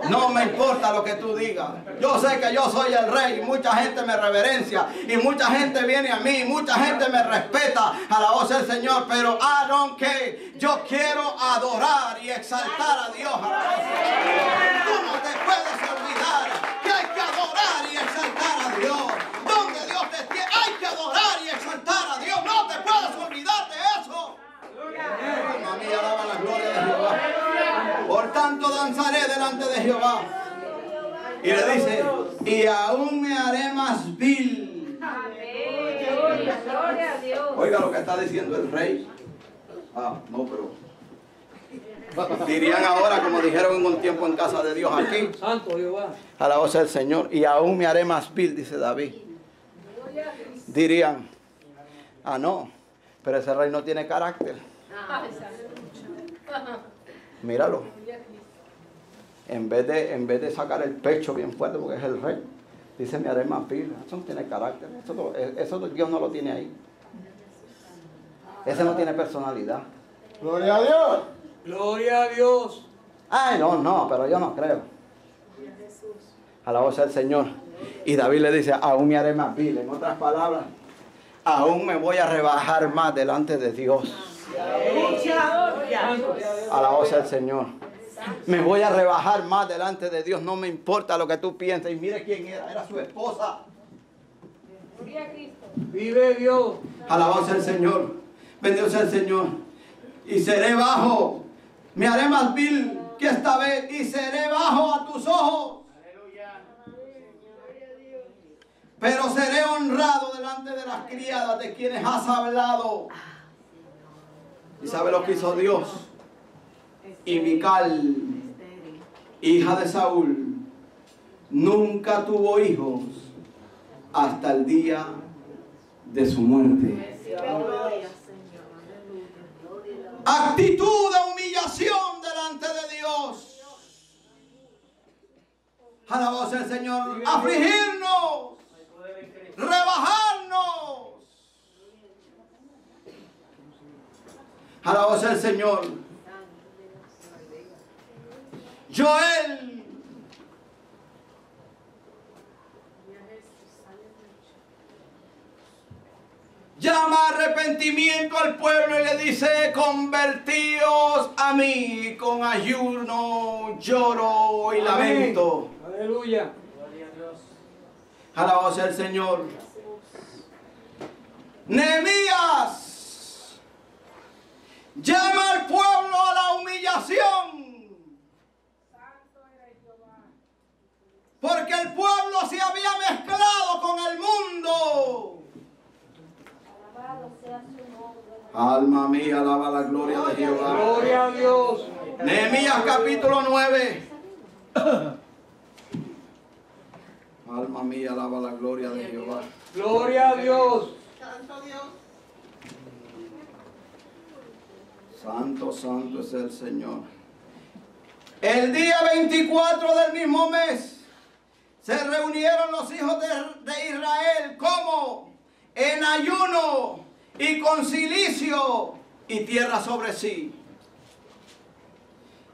No me importa lo que tú digas. Yo sé que yo soy el rey y mucha gente me reverencia y mucha gente viene a mí y mucha gente me respeta. Alabado sea el Señor, pero I don't care. Yo quiero adorar y exaltar a Dios. Tú no te puedes olvidar que hay que adorar y exaltar a Dios. Donde Dios te tiene, hay que adorar y exaltar a Dios. No te puedes olvidar de eso. Alma mía, alaba la gloria de Jehová. Por tanto danzaré delante de Jehová. Y le dice, y aún me haré más vil. Oiga lo que está diciendo el rey. Ah, no, pero dirían ahora, como dijeron en un tiempo en casa de Dios aquí, santo Jehová, alabado sea el Señor. Y aún me haré más vil, dice David. Dirían, ah, no, pero ese rey no tiene carácter. Míralo. En vez, de, en vez de sacar el pecho bien fuerte porque es el rey, dice me haré más vil. Eso no tiene carácter. Eso, eso Dios no lo tiene ahí. Ese no tiene personalidad. ¡Gloria a Dios! ¡Gloria a Dios! Ay, no, no, pero yo no creo. Alabado sea el Señor. Y David le dice, aún me haré más vil. En otras palabras, aún me voy a rebajar más delante de Dios. Alabado sea el Señor. Me voy a rebajar más delante de Dios. No me importa lo que tú pienses. Y mire quién era, era su esposa. Vive Dios. Alabado sea el Señor. Bendito sea el Señor. Y seré bajo. Me haré más vil que esta vez. Y seré bajo a tus ojos. Pero seré honrado delante de las criadas de quienes has hablado. ¿Y sabe lo que hizo Dios? Y Mical, hija de Saúl, nunca tuvo hijos hasta el día de su muerte. Actitud de humillación delante de Dios. Alabado sea el Señor. Afligirnos, rebajarnos. Alabado sea el Señor. Joel, llama a arrepentimiento al pueblo y le dice, convertíos a mí con ayuno, lloro y lamento. Aleluya. Alabado sea el Señor. Nehemías llama al pueblo a la humillación, porque el pueblo se había mezclado con el mundo. Alma mía, alaba la gloria de Jehová. Gloria a Dios. Nehemías capítulo nueve. Alma mía, alaba la gloria de Jehová. Gloria a Dios. Santo Dios. Santo, santo es el Señor. El día veinticuatro del mismo mes se reunieron los hijos de, de Israel, como en ayuno y con cilicio y tierra sobre sí.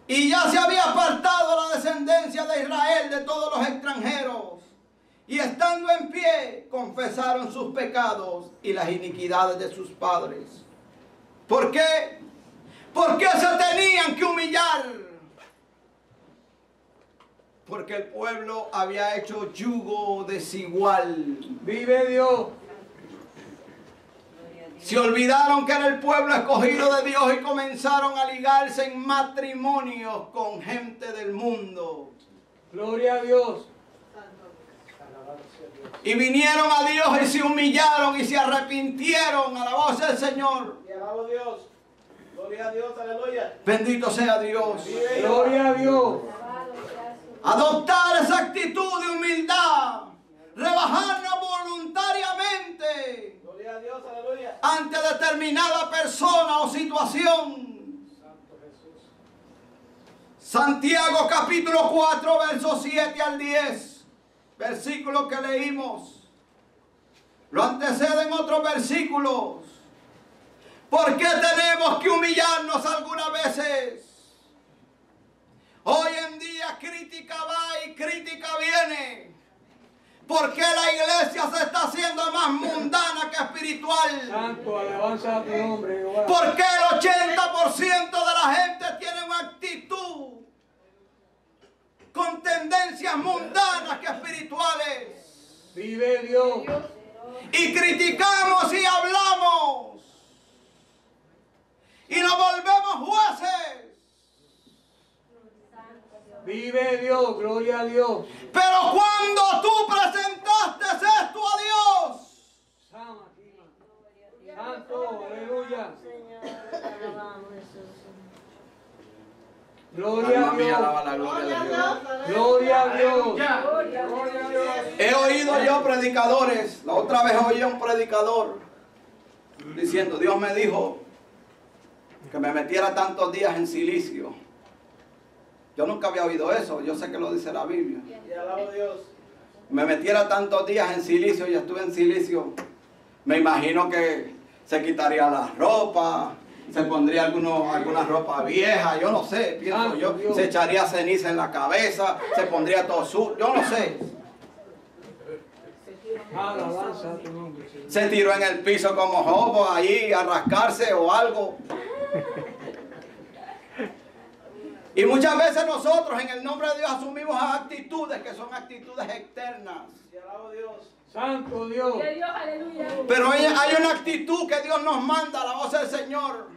Y ya se había apartado la descendencia de Israel de todos los extranjeros. Y estando en pie, confesaron sus pecados y las iniquidades de sus padres. ¿Por qué? Porque se tenían que humillar. porque el pueblo había hecho yugo desigual. ¡Vive Dios! Se olvidaron que era el pueblo escogido de Dios y comenzaron a ligarse en matrimonios con gente del mundo. ¡Gloria a Dios! Y vinieron a Dios y se humillaron y se arrepintieron. Alabado sea el Señor. Y alabo a Dios. Gloria a Dios, aleluya. Bendito sea Dios. Gloria a Dios. Adoptar esa actitud de humildad. Rebajarnos voluntariamente. Gloria a Dios, aleluya. Ante determinada persona o situación. Santo Jesús. Santiago capítulo cuatro, versos siete al diez. Versículos que leímos, lo anteceden otros versículos. ¿Por qué tenemos que humillarnos algunas veces? Hoy en día crítica va y crítica viene. ¿Por qué la iglesia se está haciendo más mundana que espiritual? Santo, alabanza a tu nombre. ¿Por qué el ochenta por ciento de la gente tiene una actitud con tendencias mundanas que espirituales? Vive Dios. Y criticamos y hablamos y nos volvemos jueces. Vive Dios, gloria a Dios. Pero cuando tú presentaste esto a Dios, Santo, aleluya. Gloria a Dios. Gloria a Dios. Gloria a Dios. He oído yo predicadores. La otra vez oí a un predicador diciendo: Dios me dijo que me metiera tantos días en silicio. Yo nunca había oído eso. Yo sé que lo dice la Biblia. Me metiera tantos días en silicio. Y estuve en silicio. Me imagino que se quitaría la ropa, se pondría algunos, alguna ropa vieja, yo no sé, pienso yo, se echaría ceniza en la cabeza, se pondría todo sucio, yo no sé. Se tiró en el piso como jobo ahí a rascarse o algo. Y muchas veces nosotros en el nombre de Dios asumimos actitudes que son actitudes externas. Santo Dios. Pero hay una actitud que Dios nos manda, la voz del Señor,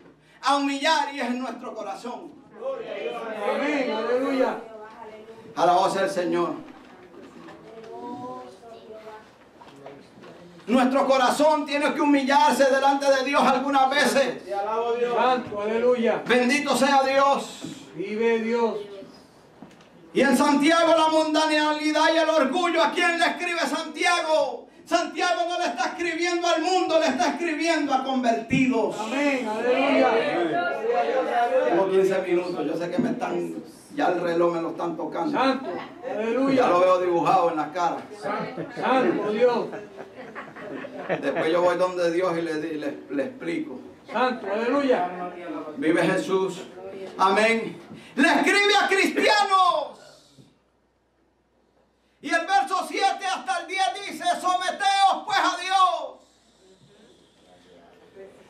a humillar, y es en nuestro corazón. Amén, aleluya. A la voz del Señor. Nuestro corazón tiene que humillarse delante de Dios algunas veces. Santo, aleluya. Bendito sea Dios. Vive Dios. Y en Santiago la mundanalidad y el orgullo, ¿a quién le escribe Santiago? Santiago no le está escribiendo al mundo, le está escribiendo a convertidos. Amén, aleluya. Tengo quince minutos, yo sé que me están, ya el reloj me lo están tocando. Santo, aleluya. Ya lo veo dibujado en la cara. Santo, santo Dios. Después yo voy donde Dios y le, le, le explico. Santo, aleluya. Vive Jesús. Amén. Le escribe a cristianos. Y el verso siete hasta el diez dice: someteos pues a Dios.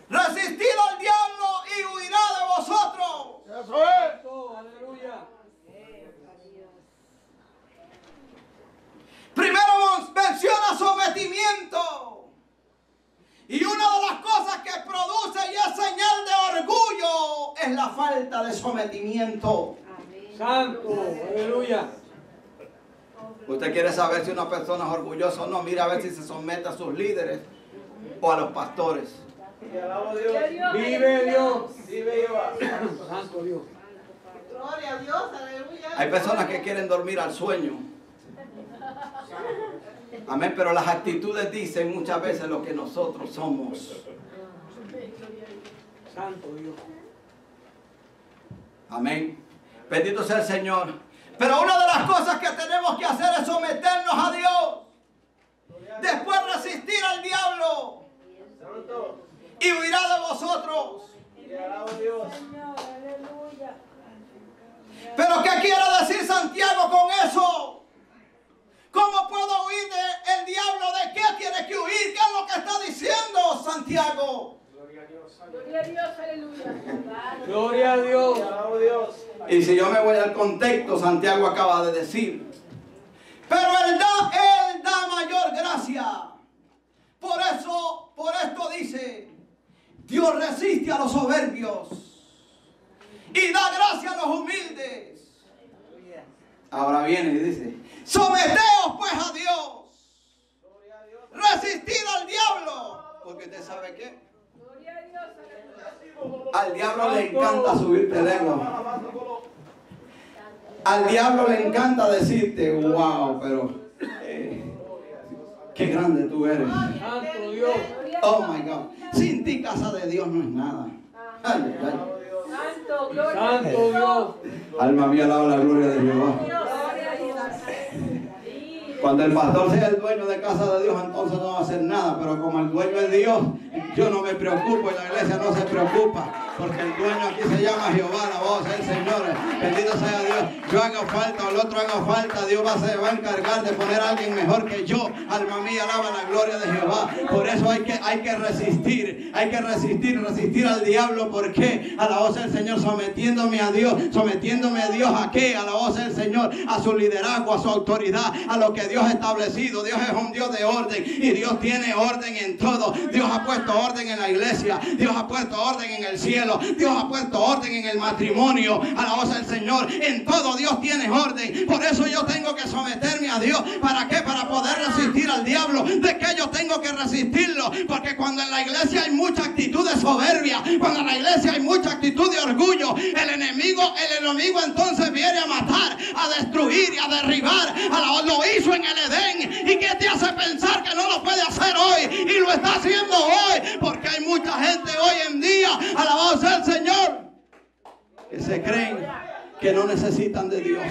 Resistid al diablo y huirá de vosotros. Eso es. Aleluya. Primero menciona sometimiento. Y una de las cosas que produce y es señal de orgullo es la falta de sometimiento. Amén. Santo, aleluya. Usted quiere saber si una persona es orgullosa o no, mira a ver si se somete a sus líderes o a los pastores. Vive Dios. Vive Dios. Santo Dios. Gloria a Dios, aleluya. Hay personas que quieren dormir al sueño. Amén, pero las actitudes dicen muchas veces lo que nosotros somos. Santo Dios. Amén. Bendito sea el Señor. Pero una de las cosas que tenemos que hacer es someternos a Dios. Después resistir al diablo. Y huirá de vosotros. Pero ¿qué quiere decir Santiago con eso? ¿Cómo puedo huir del diablo? ¿De qué tiene que huir? ¿Qué es lo que está diciendo Santiago? Gloria a Dios, gloria a Dios, aleluya. Gloria a Dios. Y si yo me voy al contexto, Santiago acaba de decir: Pero Él da, Él da mayor gracia. Por eso, por esto dice, Dios resiste a los soberbios y da gracia a los humildes. Ahora viene y dice, someteos pues a Dios, resistid al diablo, porque usted sabe qué, al diablo le encanta subir terreno. Al diablo le encanta decirte, wow, pero eh, qué grande tú eres. Oh my God. Sin ti casa de Dios no es nada. Ay, ay. Santo, gloria. Alma mía, alaba la gloria de Jehová. Cuando el pastor sea el dueño de casa de Dios, entonces no va a hacer nada. Pero como el dueño es Dios, yo no me preocupo y la iglesia no se preocupa. Porque el dueño aquí se llama Jehová, alabado sea el Señor. Bendito sea Dios. Yo haga falta o el otro haga falta, Dios va, se va a encargar de poner a alguien mejor que yo. Alma mía, alaba la gloria de Jehová. Por eso hay que, hay que resistir. Hay que resistir, resistir al diablo. ¿Por qué? Alabado sea el Señor. Sometiéndome a Dios. Sometiéndome a Dios ¿a qué? Alabado sea el Señor. A su liderazgo, a su autoridad, a lo que Dios ha establecido. Dios es un Dios de orden y Dios tiene orden en todo. Dios ha puesto orden en la iglesia. Dios ha puesto orden en el cielo. Dios ha puesto orden en el matrimonio. Alabado sea el Señor. En todo Dios tiene orden. Por eso yo tengo que someterme a Dios. ¿Para qué? Para poder resistir al diablo. ¿De qué yo tengo que resistirlo? Porque cuando en la iglesia hay mucha actitud de soberbia, cuando en la iglesia hay mucha actitud de orgullo, el enemigo, el enemigo entonces viene a matar, a destruir y a derribar. Alabado, lo hizo en el Edén. ¿Y qué te hace pensar que no lo puede hacer hoy? Y lo está haciendo hoy. Porque hay mucha gente hoy en día, alabado el Señor, que se creen que no necesitan de Dios,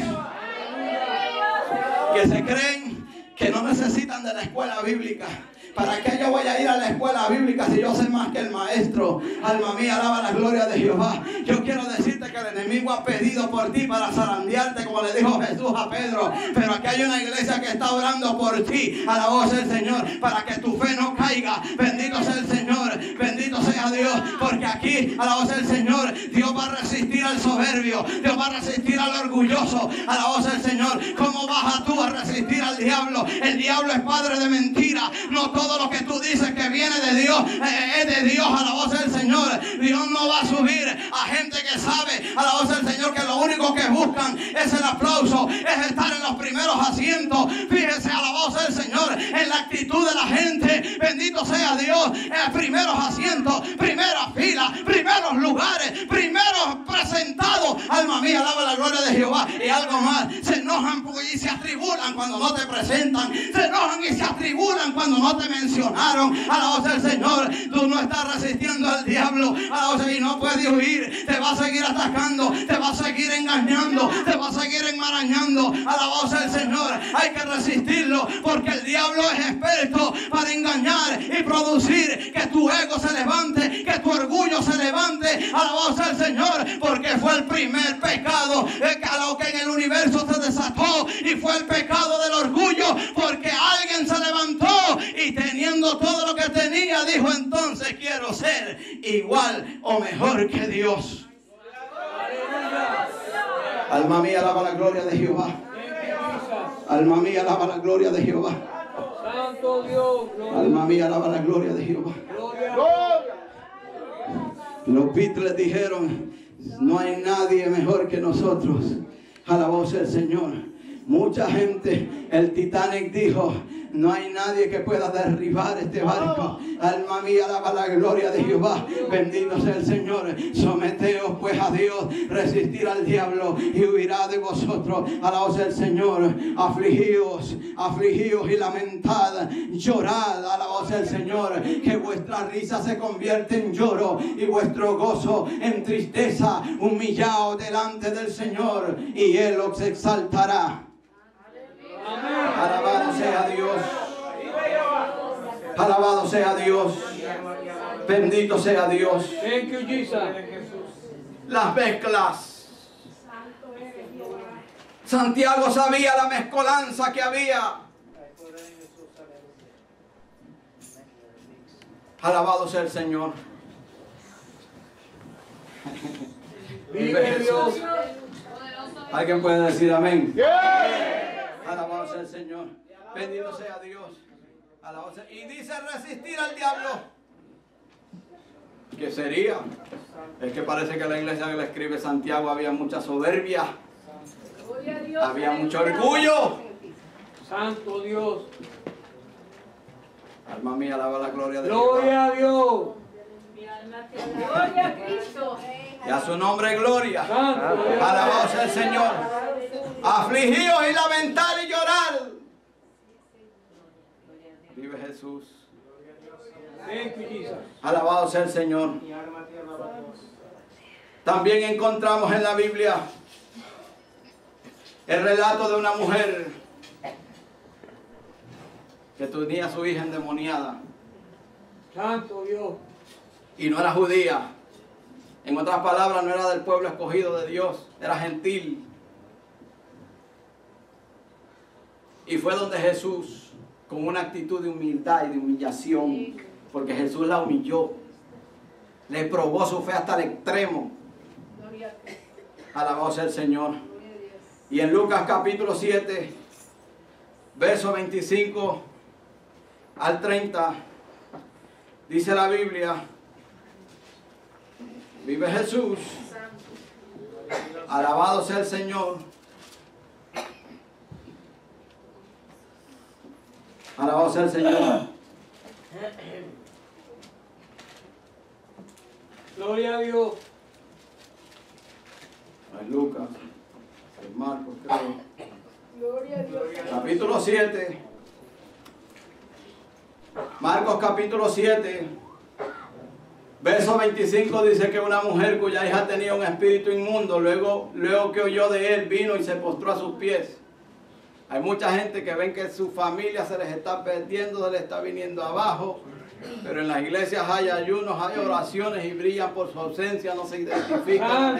que se creen que no necesitan de la escuela bíblica. ¿Para qué yo voy a ir a la escuela bíblica si yo sé más que el maestro? Alma mía, alaba la gloria de Jehová. Yo quiero decirte que el enemigo ha pedido por ti para zarandearte, como le dijo Jesús a Pedro. Pero aquí hay una iglesia que está orando por ti, a la voz del Señor, para que tu fe no caiga. Bendito sea el Señor, bendito sea Dios, porque aquí, a la voz del Señor, Dios va a resistir al soberbio, Dios va a resistir al orgulloso, a la voz del Señor. ¿Cómo vas a tú a resistir al diablo? El diablo es padre de mentira. No todo lo que tú dices que viene de Dios eh, es de Dios, alabado sea el Señor. Dios no va a subir a gente que sabe, alabado sea el Señor, que lo único que buscan es el aplauso, es estar en los primeros asientos. Fíjese, alabado sea el Señor, en la actitud de la gente. Bendito sea Dios. Eh, primeros asientos, primera fila, primeros lugares, primeros presentados. Alma mía, alaba la gloria de Jehová. Y algo más, se enojan y se atribulan cuando no te presentan, se enojan y se atribulan cuando no te mencionaron. Alabado sea el Señor. Tú no estás resistiendo al diablo, alabado sea, y no puedes huir. Te va a seguir atacando, te va a seguir engañando, te va a seguir enmarañando. Alabado sea el Señor. Hay que resistirlo, porque el diablo es experto para engañar y producir que tu ego se levante, que tu orgullo se levante. Alabado sea el Señor, porque fue el primer pecado que en el universo se desató, y fue el pecado del orgullo, porque alguien se levantó y teniendo todo lo que tenía, dijo, entonces quiero ser igual o mejor que Dios. Alma mía, alaba la gloria de Jehová. Alma mía, alaba la gloria de Jehová. Santo Dios. Alma mía, alaba la gloria de Jehová. Los Beatles dijeron, no hay nadie mejor que nosotros. Alabado sea el Señor. Mucha gente, el Titanic dijo, no hay nadie que pueda derribar este barco. Alma mía, alaba la gloria de Jehová. Bendito sea el Señor. Someteos pues a Dios, resistir al diablo y huirá de vosotros. Alabado sea el Señor. Afligíos, afligíos y lamentad, llorad. Alabado sea el Señor. Que vuestra risa se convierta en lloro y vuestro gozo en tristeza. Humillaos delante del Señor y Él os exaltará. Alabado sea Dios. Alabado sea Dios. Bendito sea Dios. Las mezclas. Santiago sabía la mezcolanza que había. Alabado sea el Señor. Vive Dios. ¿Alguien puede decir amén? Alabado sea el Señor. Señor. Bendito sea Dios. Alabado sea. Y dice resistir al diablo. ¿Qué sería? Es que parece que la iglesia que le escribe Santiago había mucha soberbia. Había mucho orgullo. Santo Dios. Alma mía, alaba la gloria de Dios. Gloria a Dios. Gloria a Cristo. Y a su nombre gloria. Alabado sea el Señor. Afligidos y lamentar y llorar. Vive Jesús. Alabado sea el Señor. También encontramos en la Biblia el relato de una mujer que tenía a su hija endemoniada. Santo Dios. Y no era judía. En otras palabras, no era del pueblo escogido de Dios, era gentil. Y fue donde Jesús, con una actitud de humildad y de humillación, porque Jesús la humilló, le probó su fe hasta el extremo. Alabado sea el Señor. Y en Lucas capítulo siete, verso veinticinco al treinta, dice la Biblia, vive Jesús, alabado sea el Señor, alabado sea el Señor. Gloria a Dios. En Lucas, en Marcos, creo. Gloria a Dios. Capítulo siete. Marcos capítulo siete, verso veinticinco, dice que una mujer cuya hija tenía un espíritu inmundo, luego, luego que oyó de él, vino y se postró a sus pies. Hay mucha gente que ven que su familia se les está perdiendo, se les está viniendo abajo, pero en las iglesias hay ayunos, hay oraciones y brillan por su ausencia, no se identifican,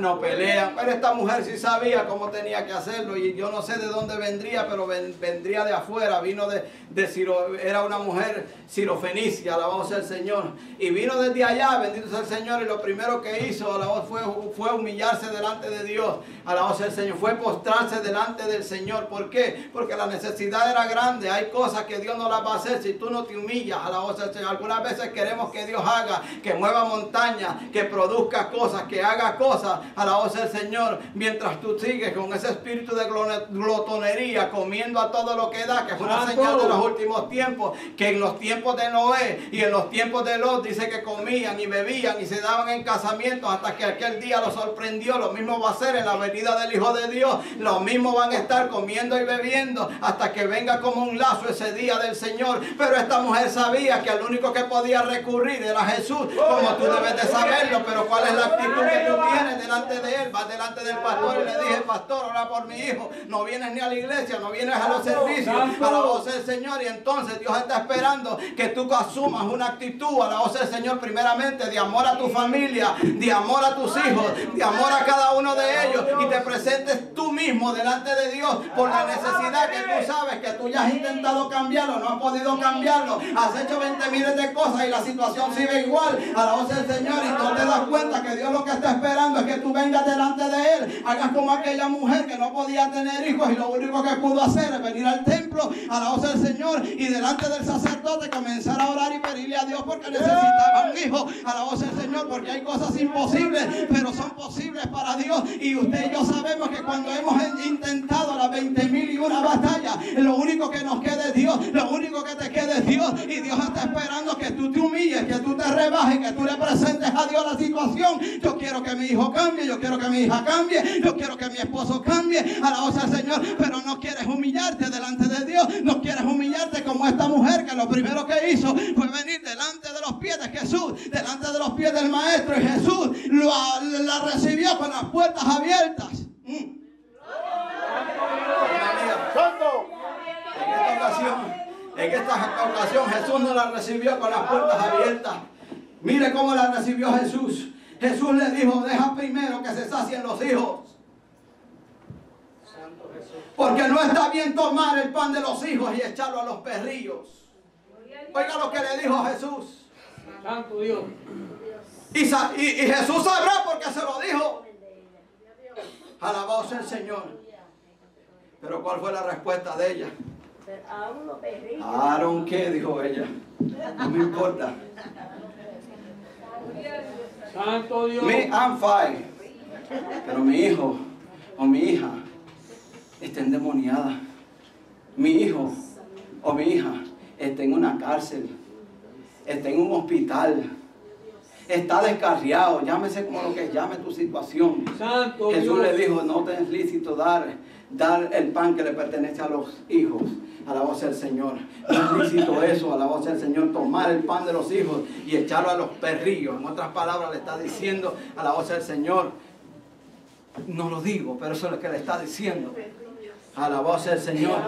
no pelean. Pero esta mujer sí sabía cómo tenía que hacerlo, y yo no sé de dónde vendría, pero ven, vendría de afuera, vino de, de Ciro, era una mujer cirofenicia, alabado sea el Señor, y vino desde allá, bendito sea el Señor, y lo primero que hizo, alabado, fue, fue humillarse delante de Dios, alabado sea el Señor, fue postrarse delante del Señor. ¿Por qué? Porque la necesidad era grande. Hay cosas que Dios no las va a hacer si tú no te humillas, alabado sea el Señor. Algunas veces queremos que Dios haga, que mueva montañas, que produzca cosas, que haga cosas, alabado sea el Señor, mientras tú sigues con ese espíritu de glotonería, comiendo a todo lo que da, que es una señal de los últimos tiempos, que en los tiempos de Noé y en los tiempos de Lot dice que comían y bebían y se daban en casamientos hasta que aquel día los sorprendió. Lo mismo va a ser en la venida del Hijo de Dios, lo mismo van a estar comiendo y bebiendo hasta que venga como un lazo ese día del Señor. Pero esta mujer sabía que el único que podía recurrir era Jesús, como tú debes de saberlo. Pero ¿cuál es la actitud que tú tienes delante de él? Vas delante del pastor y le dije, pastor, ora por mi hijo, no vienes ni a la iglesia, no vienes a los servicios, a la voz del Señor. Y entonces Dios está esperando que tú asumas una actitud, a la voz del Señor, primeramente de amor a tu familia, de amor a tus hijos, de amor a cada uno de ellos, y te presentes tú mismo delante de Dios por la necesidad que tú sabes que tú ya has intentado cambiarlo, no has podido cambiarlo. Has hecho veinte miles de cosas y la situación sigue igual, alabado sea el Señor. Y tú te das cuenta que Dios lo que está esperando es que tú vengas delante de él, hagas como aquella mujer que no podía tener hijos y lo único que pudo hacer es venir al templo, alabado sea el Señor, y delante del sacerdote comenzar a orar y pedirle a Dios porque necesitaba un hijo, alabado sea el Señor. Porque hay cosas imposibles, pero son posibles para Dios. Y usted y yo sabemos que cuando hemos intentado las veinte mil y una batallas, lo único que nos queda es Dios, lo único que te queda es Dios. Y Dios está esperando que tú te humilles, que tú te rebajes, que tú le presentes a Dios la situación. Yo quiero que mi hijo cambie, yo quiero que mi hija cambie, yo quiero que mi esposo cambie, alabado sea el Señor. Pero no quieres humillarte delante de Dios, no quieres humillarte como esta mujer que lo primero que hizo fue venir delante de los pies de Jesús, delante de los pies del maestro, y Jesús lo, la recibió con las puertas abiertas. Mm. En esta ocasión En esta ocasión Jesús no la recibió con las puertas abiertas. Mire cómo la recibió Jesús. Jesús le dijo, deja primero que se sacien los hijos. Porque no está bien tomar el pan de los hijos y echarlo a los perrillos. Oiga lo que le dijo Jesús. Santo Dios. Y, y, y Jesús sabrá por qué se lo dijo. Alabado sea el Señor. Pero ¿cuál fue la respuesta de ella? Aaron, ¿qué? Dijo ella. No me importa. Santo Dios. Me, I'm fine. Pero mi hijo o mi hija está endemoniada. Mi hijo o mi hija está en una cárcel. Está en un hospital. Está descarriado. Llámese como lo que llame tu situación. Santo Jesús Dios. Le dijo, no te es lícito dar, dar el pan que le pertenece a los hijos. Alabado sea el Señor. No es lícito eso, alabado sea el Señor, tomar el pan de los hijos y echarlo a los perrillos. En otras palabras le está diciendo, alabado sea el Señor. No lo digo, pero eso es lo que le está diciendo. Alabado sea el Señor.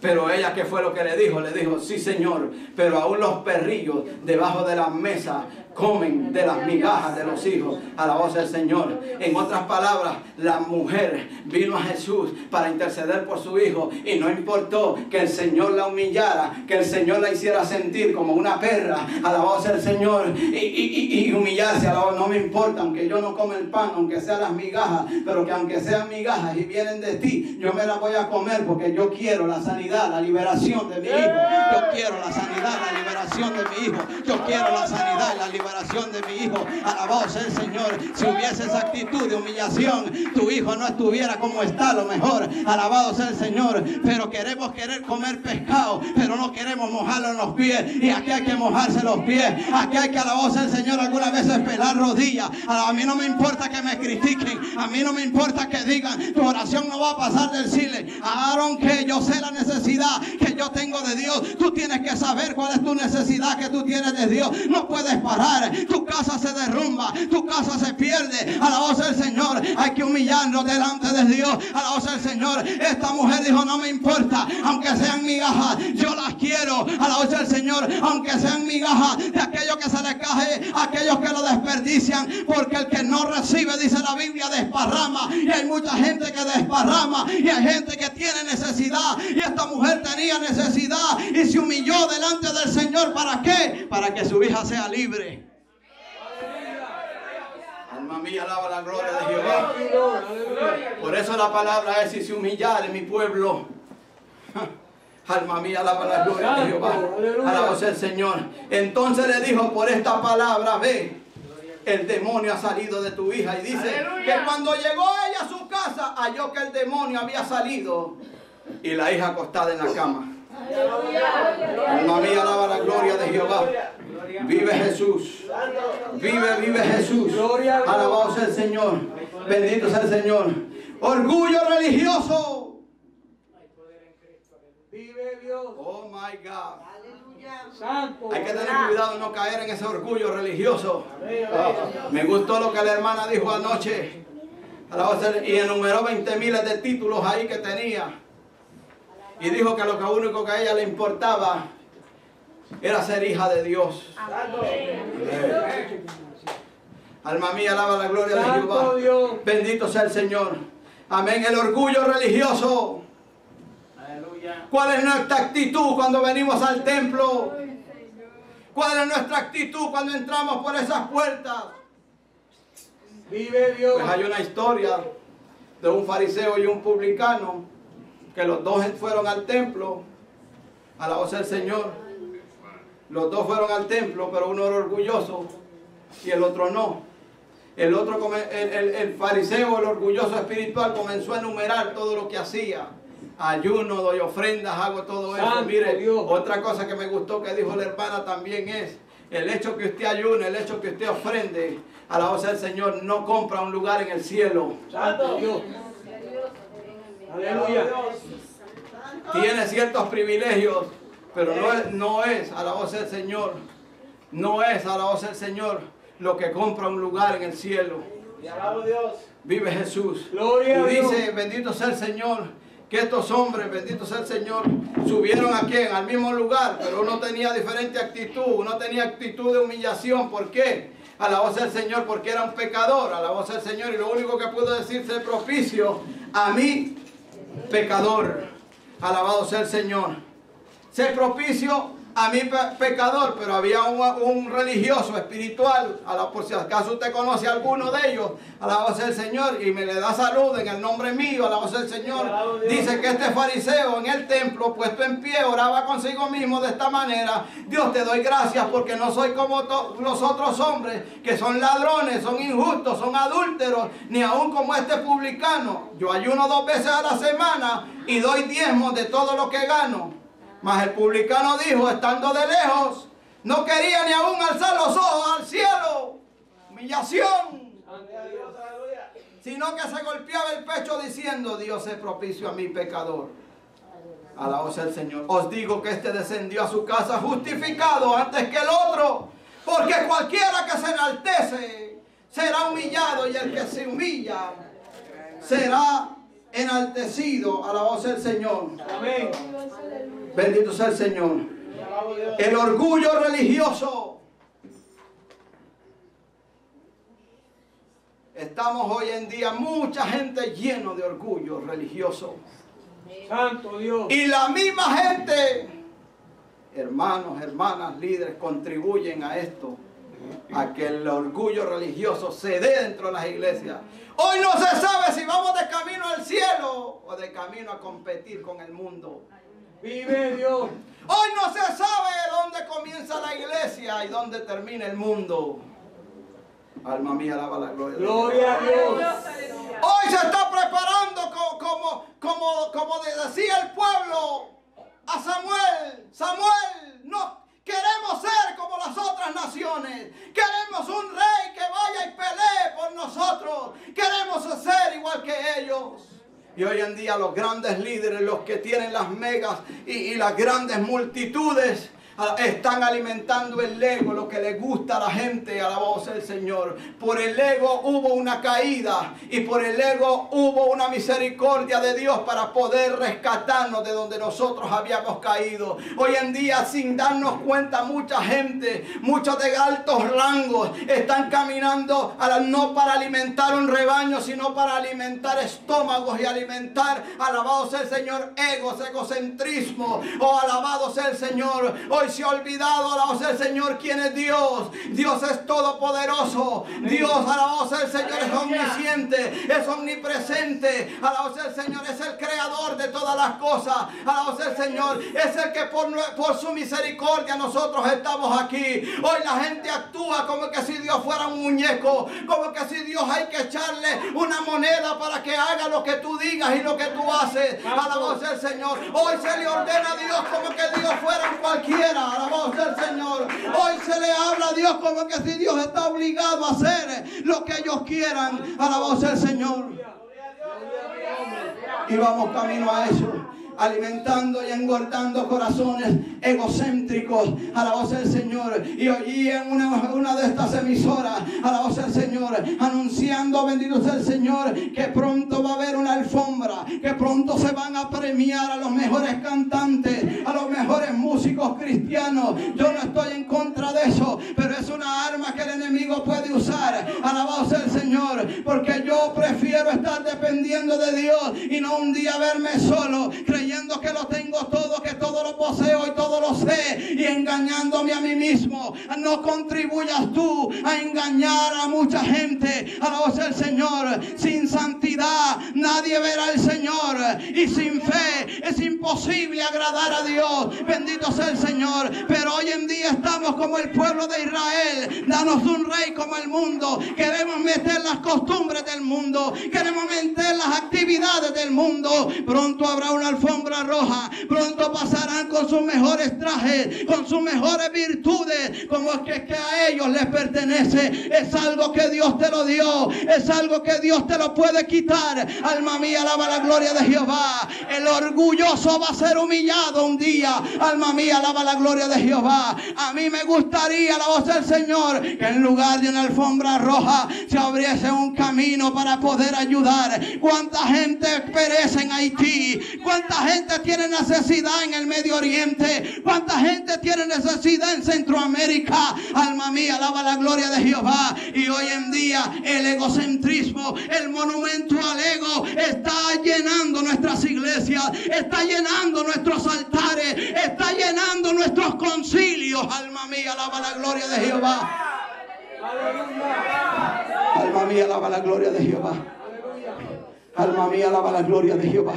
Pero ella, ¿qué fue lo que le dijo? Le dijo, sí Señor, pero aún los perrillos debajo de la mesa comen de las migajas de los hijos. Alabado sea el Señor. En otras palabras, la mujer vino a Jesús para interceder por su hijo y no importó que el Señor la humillara, que el Señor la hiciera sentir como una perra. Alabado sea el Señor. Y, y, y humillarse, alabado, no me importa, aunque yo no coma el pan, aunque sean las migajas, pero que aunque sean migajas y vienen de ti, yo me las voy a comer porque yo quiero la sanidad, la liberación de mi hijo. Yo quiero la sanidad, la liberación de mi hijo. Yo quiero la sanidad, la liberación liberación de mi hijo. Alabado sea el Señor. Si hubiese esa actitud de humillación, tu hijo no estuviera como está a lo mejor. Alabado sea el Señor. Pero queremos querer comer pescado, pero no queremos mojarlo en los pies. Y aquí hay que mojarse los pies. Aquí hay que, alabado sea el Señor, algunas veces pelar rodillas. A mí no me importa que me critiquen. A mí no me importa que digan, tu oración no va a pasar del cile. Aaron, que yo sé la necesidad que yo tengo de Dios. Tú tienes que saber cuál es tu necesidad que tú tienes de Dios. No puedes parar. Tu casa se derrumba, tu casa se pierde. Alabado sea el Señor. Hay que humillarnos delante de Dios. Alabado sea el Señor. Esta mujer dijo, no me importa, aunque sean migajas, yo las quiero. Alabado sea el Señor. Aunque sean migajas de aquellos que se les cae, aquellos que lo desperdician, porque el que no recibe, dice la Biblia, desparrama. Y hay mucha gente que desparrama, y hay gente que tiene necesidad, y esta mujer tenía necesidad y se humilló delante del Señor. ¿Para qué? Para que su hija sea libre. Alma mía, alaba la gloria de Jehová. Por eso la palabra es, y se humillar en mi pueblo. Alma mía, alaba la gloria de Jehová. Alabado sea el Señor. Entonces le dijo, por esta palabra, ve, el demonio ha salido de tu hija. Y dice, ¡aleluya!, que cuando llegó ella a su casa, halló que el demonio había salido y la hija acostada en la cama. ¡Aleluya! Alma mía, alaba la gloria de Jehová. Vive Jesús, vive, vive Jesús. Alabado sea el Señor, bendito sea el Señor. Orgullo religioso. Vive Dios. Oh my God. Hay que tener cuidado de no caer en ese orgullo religioso. Oh, me gustó lo que la hermana dijo anoche. Alabado sea el Señor. Y enumeró veinte miles de títulos ahí que tenía. Y dijo que lo que único que a ella le importaba era ser hija de Dios. Amén. Alma mía, alaba la gloria de Jehová. Bendito sea el Señor. Amén. El orgullo religioso. ¿Cuál es nuestra actitud cuando venimos al templo? ¿Cuál es nuestra actitud cuando entramos por esas puertas? Vive Dios. Pues hay una historia de un fariseo y un publicano, que los dos fueron al templo. Alabado sea el Señor. Los dos fueron al templo, pero uno era orgulloso y el otro no. El otro, el, el, el fariseo, el orgulloso espiritual, comenzó a enumerar todo lo que hacía. Ayuno, doy ofrendas, hago todo eso. ¡Santo Mire, Dios! Otra cosa que me gustó que dijo la hermana también es, el hecho que usted ayune, el hecho que usted ofrende, alabado sea el Señor, no compra un lugar en el cielo. ¡Santo Dios! ¡Aleluya! Tiene ciertos privilegios, pero no es, no es, alabado sea el Señor, no es, alabado sea el Señor, lo que compra un lugar en el cielo. Vive Jesús. Y dice, bendito sea el Señor, que estos hombres, bendito sea el Señor, subieron a quién, al mismo lugar, pero uno tenía diferente actitud, uno tenía actitud de humillación. ¿Por qué? Alabado sea el Señor, porque era un pecador. Alabado sea el Señor, y lo único que pudo decirse es propicio a mí, pecador. Alabado sea el Señor. Ser propicio a mí pecador, pero había un, un religioso espiritual, a la, por si acaso usted conoce a alguno de ellos, alabado sea el Señor, y me le da salud en el nombre mío, alabado sea el Señor. Dice que este fariseo en el templo, puesto en pie, oraba consigo mismo de esta manera: Dios, te doy gracias porque no soy como los otros hombres, que son ladrones, son injustos, son adúlteros, ni aún como este publicano. Yo ayuno dos veces a la semana y doy diezmos de todo lo que gano. Mas el publicano dijo, estando de lejos, no quería ni aún alzar los ojos al cielo, humillación, sino que se golpeaba el pecho diciendo, Dios es propicio a mi pecador. Alabado sea el Señor. Os digo que este descendió a su casa justificado antes que el otro, porque cualquiera que se enaltece será humillado, y el que se humilla será enaltecido. Alabado sea el Señor. Amén. Bendito sea el Señor. El orgullo religioso. Estamos hoy en día mucha gente lleno de orgullo religioso. Santo Dios. Y la misma gente, hermanos, hermanas, líderes, contribuyen a esto, a que el orgullo religioso se dé dentro de las iglesias. Hoy no se sabe si vamos de camino al cielo o de camino a competir con el mundo. Vive Dios. Hoy no se sabe dónde comienza la iglesia y dónde termina el mundo. Alma mía, alaba la gloria. Gloria a Dios. Hoy se está preparando como, como, como, como decía el pueblo a Samuel. Samuel, no queremos ser como las otras naciones. Queremos un rey que vaya y pelee por nosotros. Queremos ser igual que ellos. Y hoy en día los grandes líderes, los que tienen las megas y, y las grandes multitudes, están alimentando el ego, lo que le gusta a la gente. Alabado sea el Señor. Por el ego hubo una caída, y por el ego hubo una misericordia de Dios para poder rescatarnos de donde nosotros habíamos caído. Hoy en día, sin darnos cuenta, mucha gente, muchos de altos rangos, están caminando a la, no para alimentar un rebaño, sino para alimentar estómagos y alimentar, alabado sea el Señor, egos, egocentrismo. Oh, alabado sea el Señor. Hoy Hoy se ha olvidado, alabado sea el Señor, quién es Dios. Dios es todopoderoso. Dios, alabado sea el Señor, es omnisciente, es omnipresente. Alabado sea el Señor, es el creador de todas las cosas. Alabado sea el Señor, es el que por, por su misericordia nosotros estamos aquí. Hoy la gente actúa como que si Dios fuera un muñeco, como que si Dios hay que echarle una moneda para que haga lo que tú digas y lo que tú haces. Alabado sea el Señor. Hoy se le ordena a Dios como que Dios fuera un cualquiera. Alabado sea el Señor. Hoy se le habla a Dios como que si Dios está obligado a hacer lo que ellos quieran. Alabado sea el Señor. Y vamos camino a eso, alimentando y engordando corazones egocéntricos. Alabado sea el Señor. Y hoy en una, una de estas emisoras, alabado sea el Señor, anunciando, bendito sea el Señor, que pronto va a haber una alfombra, que pronto se van a premiar a los mejores cantantes, a los mejores músicos cristianos. Yo no estoy en contra de eso, pero es una arma que el enemigo puede usar. Alabado sea el Señor, porque yo prefiero estar dependiendo de Dios y no un día verme solo, creyendo que lo tengo todo, que todo lo poseo y todo lo sé, y engañándome a mí mismo. No contribuyas tú a engañar a mucha gente. Alabado sea el Señor. Sin sanidad nadie verá al Señor, y sin fe es imposible agradar a Dios. Bendito sea el Señor. Pero hoy en día estamos como el pueblo de Israel. Danos un rey como el mundo. Queremos meter las costumbres del mundo, queremos meter las actividades del mundo. Pronto habrá una alfombra roja, pronto pasarán con sus mejores trajes, con sus mejores virtudes, como que, que a ellos les pertenece. Es algo que Dios te lo dio, es algo que Dios te lo puede quitar. Alma mía, alaba la gloria de Jehová. El orgulloso va a ser humillado un día. Alma mía, alaba la gloria de Jehová. A mí me gustaría, alabado sea el Señor, que en lugar de una alfombra roja se abriese un camino para poder ayudar. ¿Cuánta gente perece en Haití? ¿Cuánta gente tiene necesidad en el Medio Oriente? ¿Cuánta gente tiene necesidad en Centroamérica? Alma mía, alaba la gloria de Jehová. Y hoy en día el egocentrismo, el monumento al ego, está llenando nuestras iglesias, está está llenando nuestros altares, está llenando nuestros concilios. Alma mía, alaba la gloria de Jehová. Alma mía, alaba la gloria de Jehová. Alma mía, alaba la gloria de Jehová.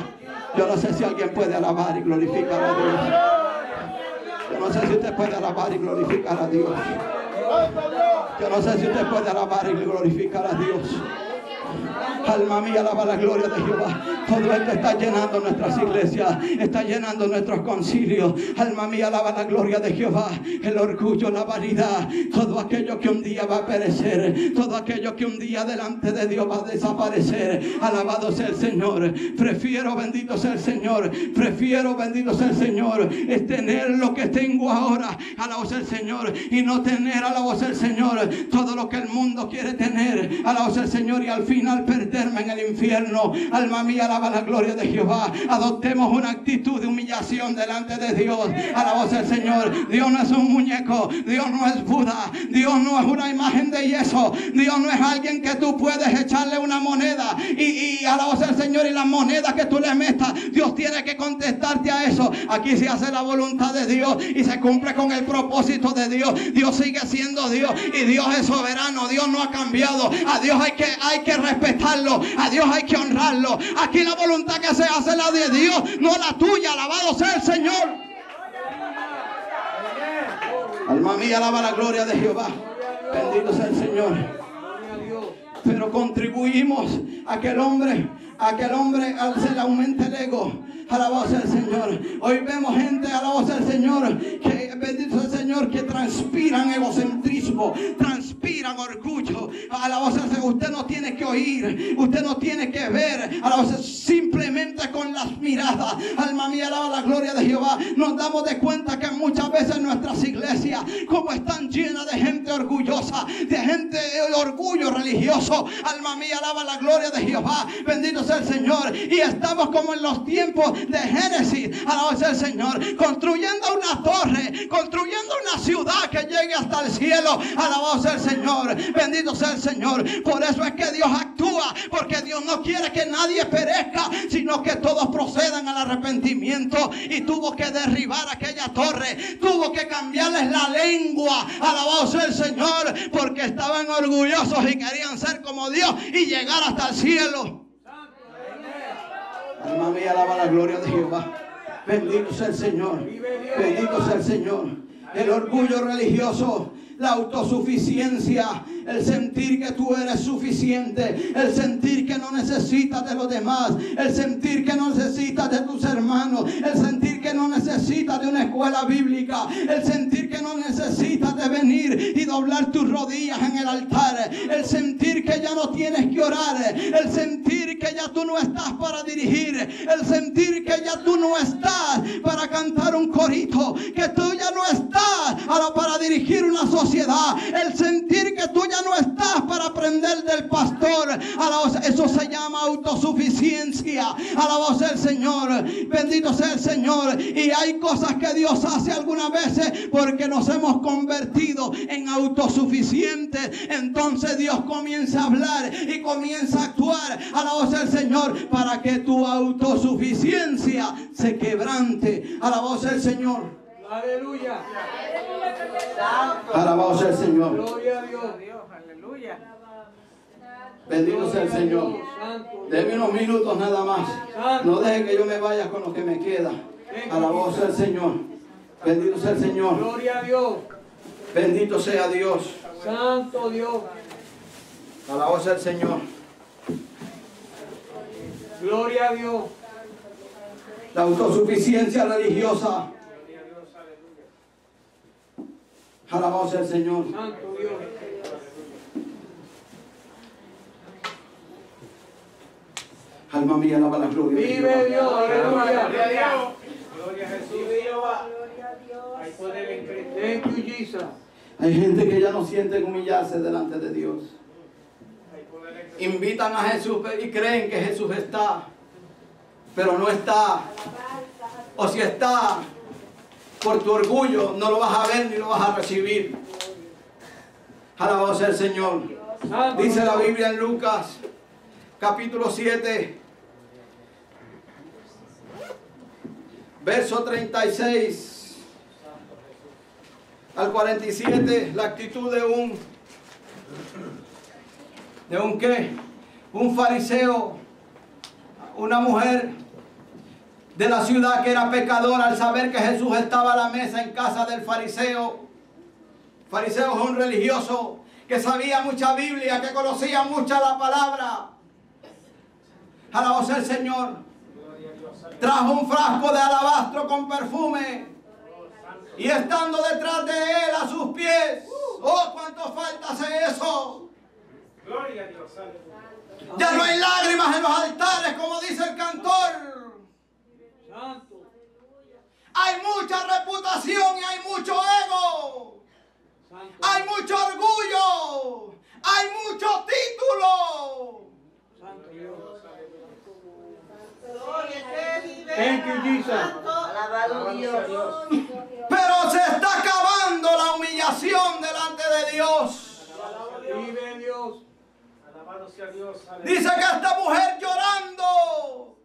Yo no sé si alguien puede alabar y glorificar a Dios. Yo no sé si usted puede alabar y glorificar a Dios. Yo no sé si usted puede alabar y glorificar a Dios. Alma mía, alaba la gloria de Jehová. Todo esto está llenando nuestras iglesias, está llenando nuestros concilios. Alma mía, alaba la gloria de Jehová. El orgullo, la vanidad, todo aquello que un día va a perecer, todo aquello que un día delante de Dios va a desaparecer. Alabado sea el Señor. Prefiero, bendito sea el Señor, prefiero, bendito sea el Señor, es tener lo que tengo ahora, alabado sea el Señor, y no tener, alabado sea el Señor, todo lo que el mundo quiere tener, alabado sea el Señor, y al final perderme en el infierno. Alma mía, alaba la gloria de Jehová. Adoptemos una actitud de humillación delante de Dios. Alabado sea el Señor. Dios no es un muñeco, Dios no es Buda, Dios no es una imagen de yeso, Dios no es alguien que tú puedes echarle una moneda y, y alabado sea el Señor, y la moneda que tú le metas, Dios tiene que contestarte a eso. Aquí se hace la voluntad de Dios y se cumple con el propósito de Dios. Dios sigue siendo Dios y Dios es soberano, Dios no ha cambiado. A Dios hay que, hay que respetarlo, a Dios hay que honrarlo. Aquí la voluntad que se hace la de Dios, no la tuya. Alabado sea el Señor. Alma mía, alaba la gloria de Jehová. Bendito sea el Señor. Pero contribuimos a que el hombre, a que el hombre se le aumente el ego. Alabado sea el Señor. Hoy vemos gente, alabado sea el Señor, que, bendito sea el Señor, que transpiran egocentrismo, transpiran orgullo. Alabado sea el Señor. Usted no tiene que oír, usted no tiene que ver, alabado sea, simplemente con las miradas. Alma mía, alaba la gloria de Jehová. Nos damos de cuenta que muchas veces nuestras iglesias, como están llenas de gente orgullosa, de gente de orgullo religioso. Alma mía, alaba la gloria de Jehová. Bendito sea el Señor. Y estamos como en los tiempos de Génesis, alabado sea el Señor, construyendo una torre, construyendo una ciudad que llegue hasta el cielo. Alabado sea el Señor, bendito sea el Señor. Por eso es que Dios actúa, porque Dios no quiere que nadie perezca, sino que todos procedan al arrepentimiento. Y tuvo que derribar aquella torre, tuvo que cambiarles la lengua, alabado sea el Señor, porque estaban orgullosos y querían ser como Dios y llegar hasta el cielo. Alma mía, alaba la gloria de Jehová. Bendito sea el Señor. Bendito sea el Señor. El orgullo religioso, la autosuficiencia, el sentir que tú eres suficiente, el sentir que no necesitas de los demás, el sentir que no necesitas de tus hermanos, el sentir que no necesitas de una escuela bíblica, el sentir que no necesitas de venir y doblar tus rodillas en el altar, el sentir que ya no tienes que orar, el sentir que ya tú no estás para dirigir, el sentir que ya tú no estás para cantar un corito, que tú ya no estás ahora para dirigir una sociedad. El sentir que tú ya no estás para aprender del pastor, alabado, eso se llama autosuficiencia. Alabado sea el Señor, bendito sea el Señor. Y hay cosas que Dios hace algunas veces porque nos hemos convertido en autosuficientes. Entonces Dios comienza a hablar y comienza a actuar, alabado sea el Señor, para que tu autosuficiencia se quebrante. Alabado sea el Señor. Aleluya. Alabado sea el Señor. Gloria a Dios. Aleluya. Bendito sea el Señor. Deme unos minutos nada más. No deje que yo me vaya con lo que me queda. Alabado sea el Señor. Bendito sea el Señor. Gloria a Dios. Bendito sea Dios. Santo Dios. Alabado sea el Señor. Gloria a Dios. La autosuficiencia religiosa. Alabado sea el Señor. Santo Dios. Alma mía, alaba la gloria. Vive Dios, aleluya. Gloria a Dios. Gloria a Jesús. Gloria a Dios. Hay poder en Cristo. Thank you, Jesus. Hay gente que ya no siente humillarse delante de Dios. Invitan a Jesús y creen que Jesús está, pero no está. O si está, por tu orgullo no lo vas a ver ni lo vas a recibir. Alabado sea el Señor. Dice la Biblia en Lucas capítulo siete verso treinta y seis al cuarenta y siete, la actitud de un, de un qué, un fariseo, una mujer de la ciudad que era pecadora. Al saber que Jesús estaba a la mesa en casa del fariseo, fariseo es un religioso que sabía mucha Biblia, que conocía mucha la palabra. Alabado sea el Señor. Trajo un frasco de alabastro con perfume, y estando detrás de él a sus pies, oh, cuánto falta hace eso. Gloria a Dios. Ya no hay lágrimas en los altares, como dice el cantor. Hay mucha reputación y hay mucho ego. Hay mucho orgullo. Hay mucho título. Santo Dios. Pero se está acabando la humillación delante de Dios. Dice que esta mujer, llorando,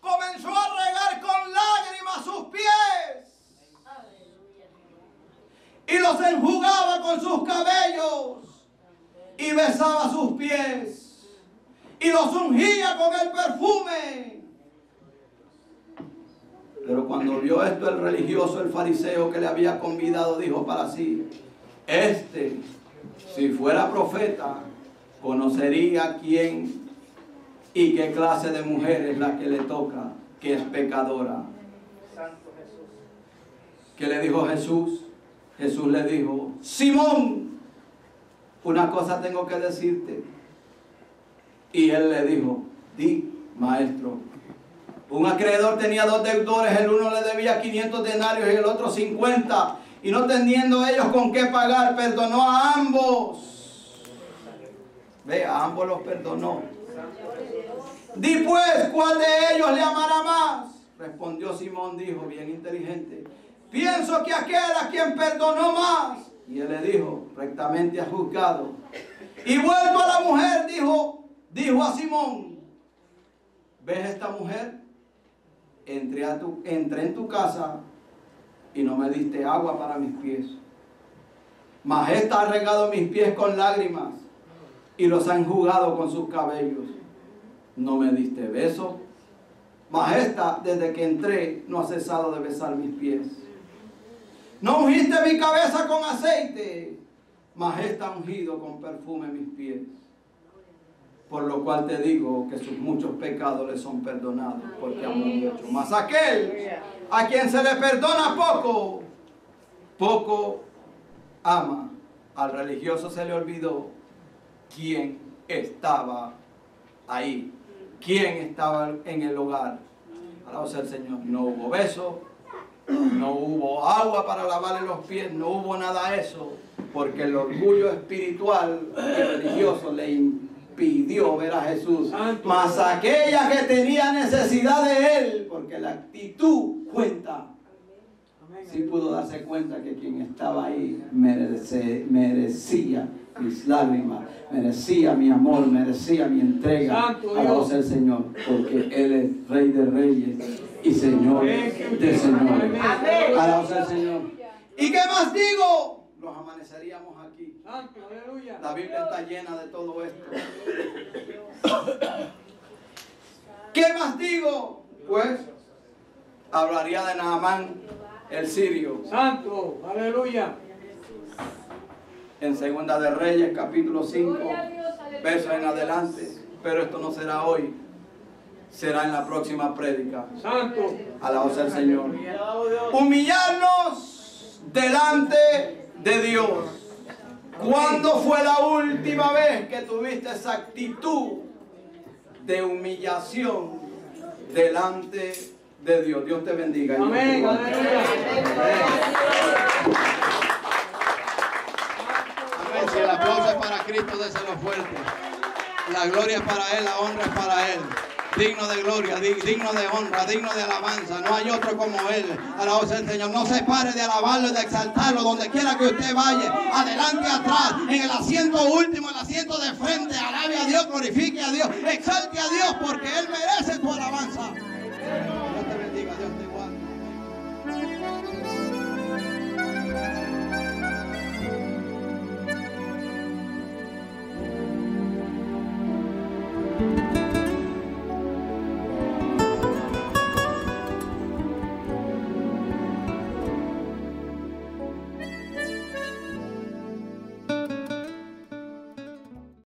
comenzó a regar con lágrimas sus pies y los enjugaba con sus cabellos y besaba sus pies y los ungía con el perfume. Pero cuando vio esto el religioso, el fariseo que le había convidado, dijo para sí: este, si fuera profeta, conocería quién y qué clase de mujer es la que le toca, que es pecadora. Santo Jesús. ¿Qué le dijo Jesús? Jesús le dijo: Simón, una cosa tengo que decirte. Y él le dijo: di, maestro. Un acreedor tenía dos deudores, el uno le debía quinientos denarios y el otro cincuenta, y no teniendo ellos con qué pagar, perdonó a ambos. Ve, a ambos los perdonó. Di pues, ¿cuál de ellos le amará más? Respondió Simón, dijo, bien inteligente: pienso que aquel a quien perdonó más. Y él le dijo: rectamente has juzgado. Y vuelto a la mujer, dijo, dijo a Simón: ¿ves esta mujer? Entré, a tu, entré en tu casa y no me diste agua para mis pies, mas ésta ha regado mis pies con lágrimas y los ha enjugado con sus cabellos. No me diste beso, mas ésta desde que entré no ha cesado de besar mis pies. No ungiste mi cabeza con aceite, mas ésta ha ungido con perfume mis pies. Por lo cual te digo que sus muchos pecados le son perdonados, porque amó mucho. Mas aquel a quien se le perdona poco, poco ama. Al religioso se le olvidó quién estaba ahí, quién estaba en el hogar. Alabado sea el Señor. No hubo beso, no hubo agua para lavarle los pies, no hubo nada de eso, porque el orgullo espiritual del religioso le impidió pidió ver a Jesús. Mas aquella que tenía necesidad de él, porque la actitud cuenta, sí pudo darse cuenta que quien estaba ahí merece, merecía mis lágrimas, merecía mi amor, merecía mi entrega. Alabado sea el Señor, porque Él es Rey de Reyes y Señor de Señores. Alabado sea el Señor. ¿Y qué más digo? Nos amaneceríamos aquí. La Biblia está llena de todo esto. ¿Qué más digo? Pues hablaría de Naamán el sirio. Santo, aleluya. En Segunda de Reyes, capítulo cinco, versos en adelante. Pero esto no será hoy, será en la próxima prédica. Santo, alabado sea el Señor. Humillarnos delante de de Dios. ¿Cuándo fue la última vez que tuviste esa actitud de humillación delante de Dios? Dios te bendiga. Amén. Amén. El aplauso es para Cristo, déselo fuerte. La gloria es para Él, la honra es para Él. Digno de gloria, digno de honra, digno de alabanza. No hay otro como Él. Alabado sea el Señor. No se pare de alabarlo y de exaltarlo donde quiera que usted vaya. Adelante, atrás, en el asiento último, en el asiento de frente. Alabe a Dios, glorifique a Dios, exalte a Dios, porque Él merece tu alabanza. Dios te bendiga, Dios te bendiga.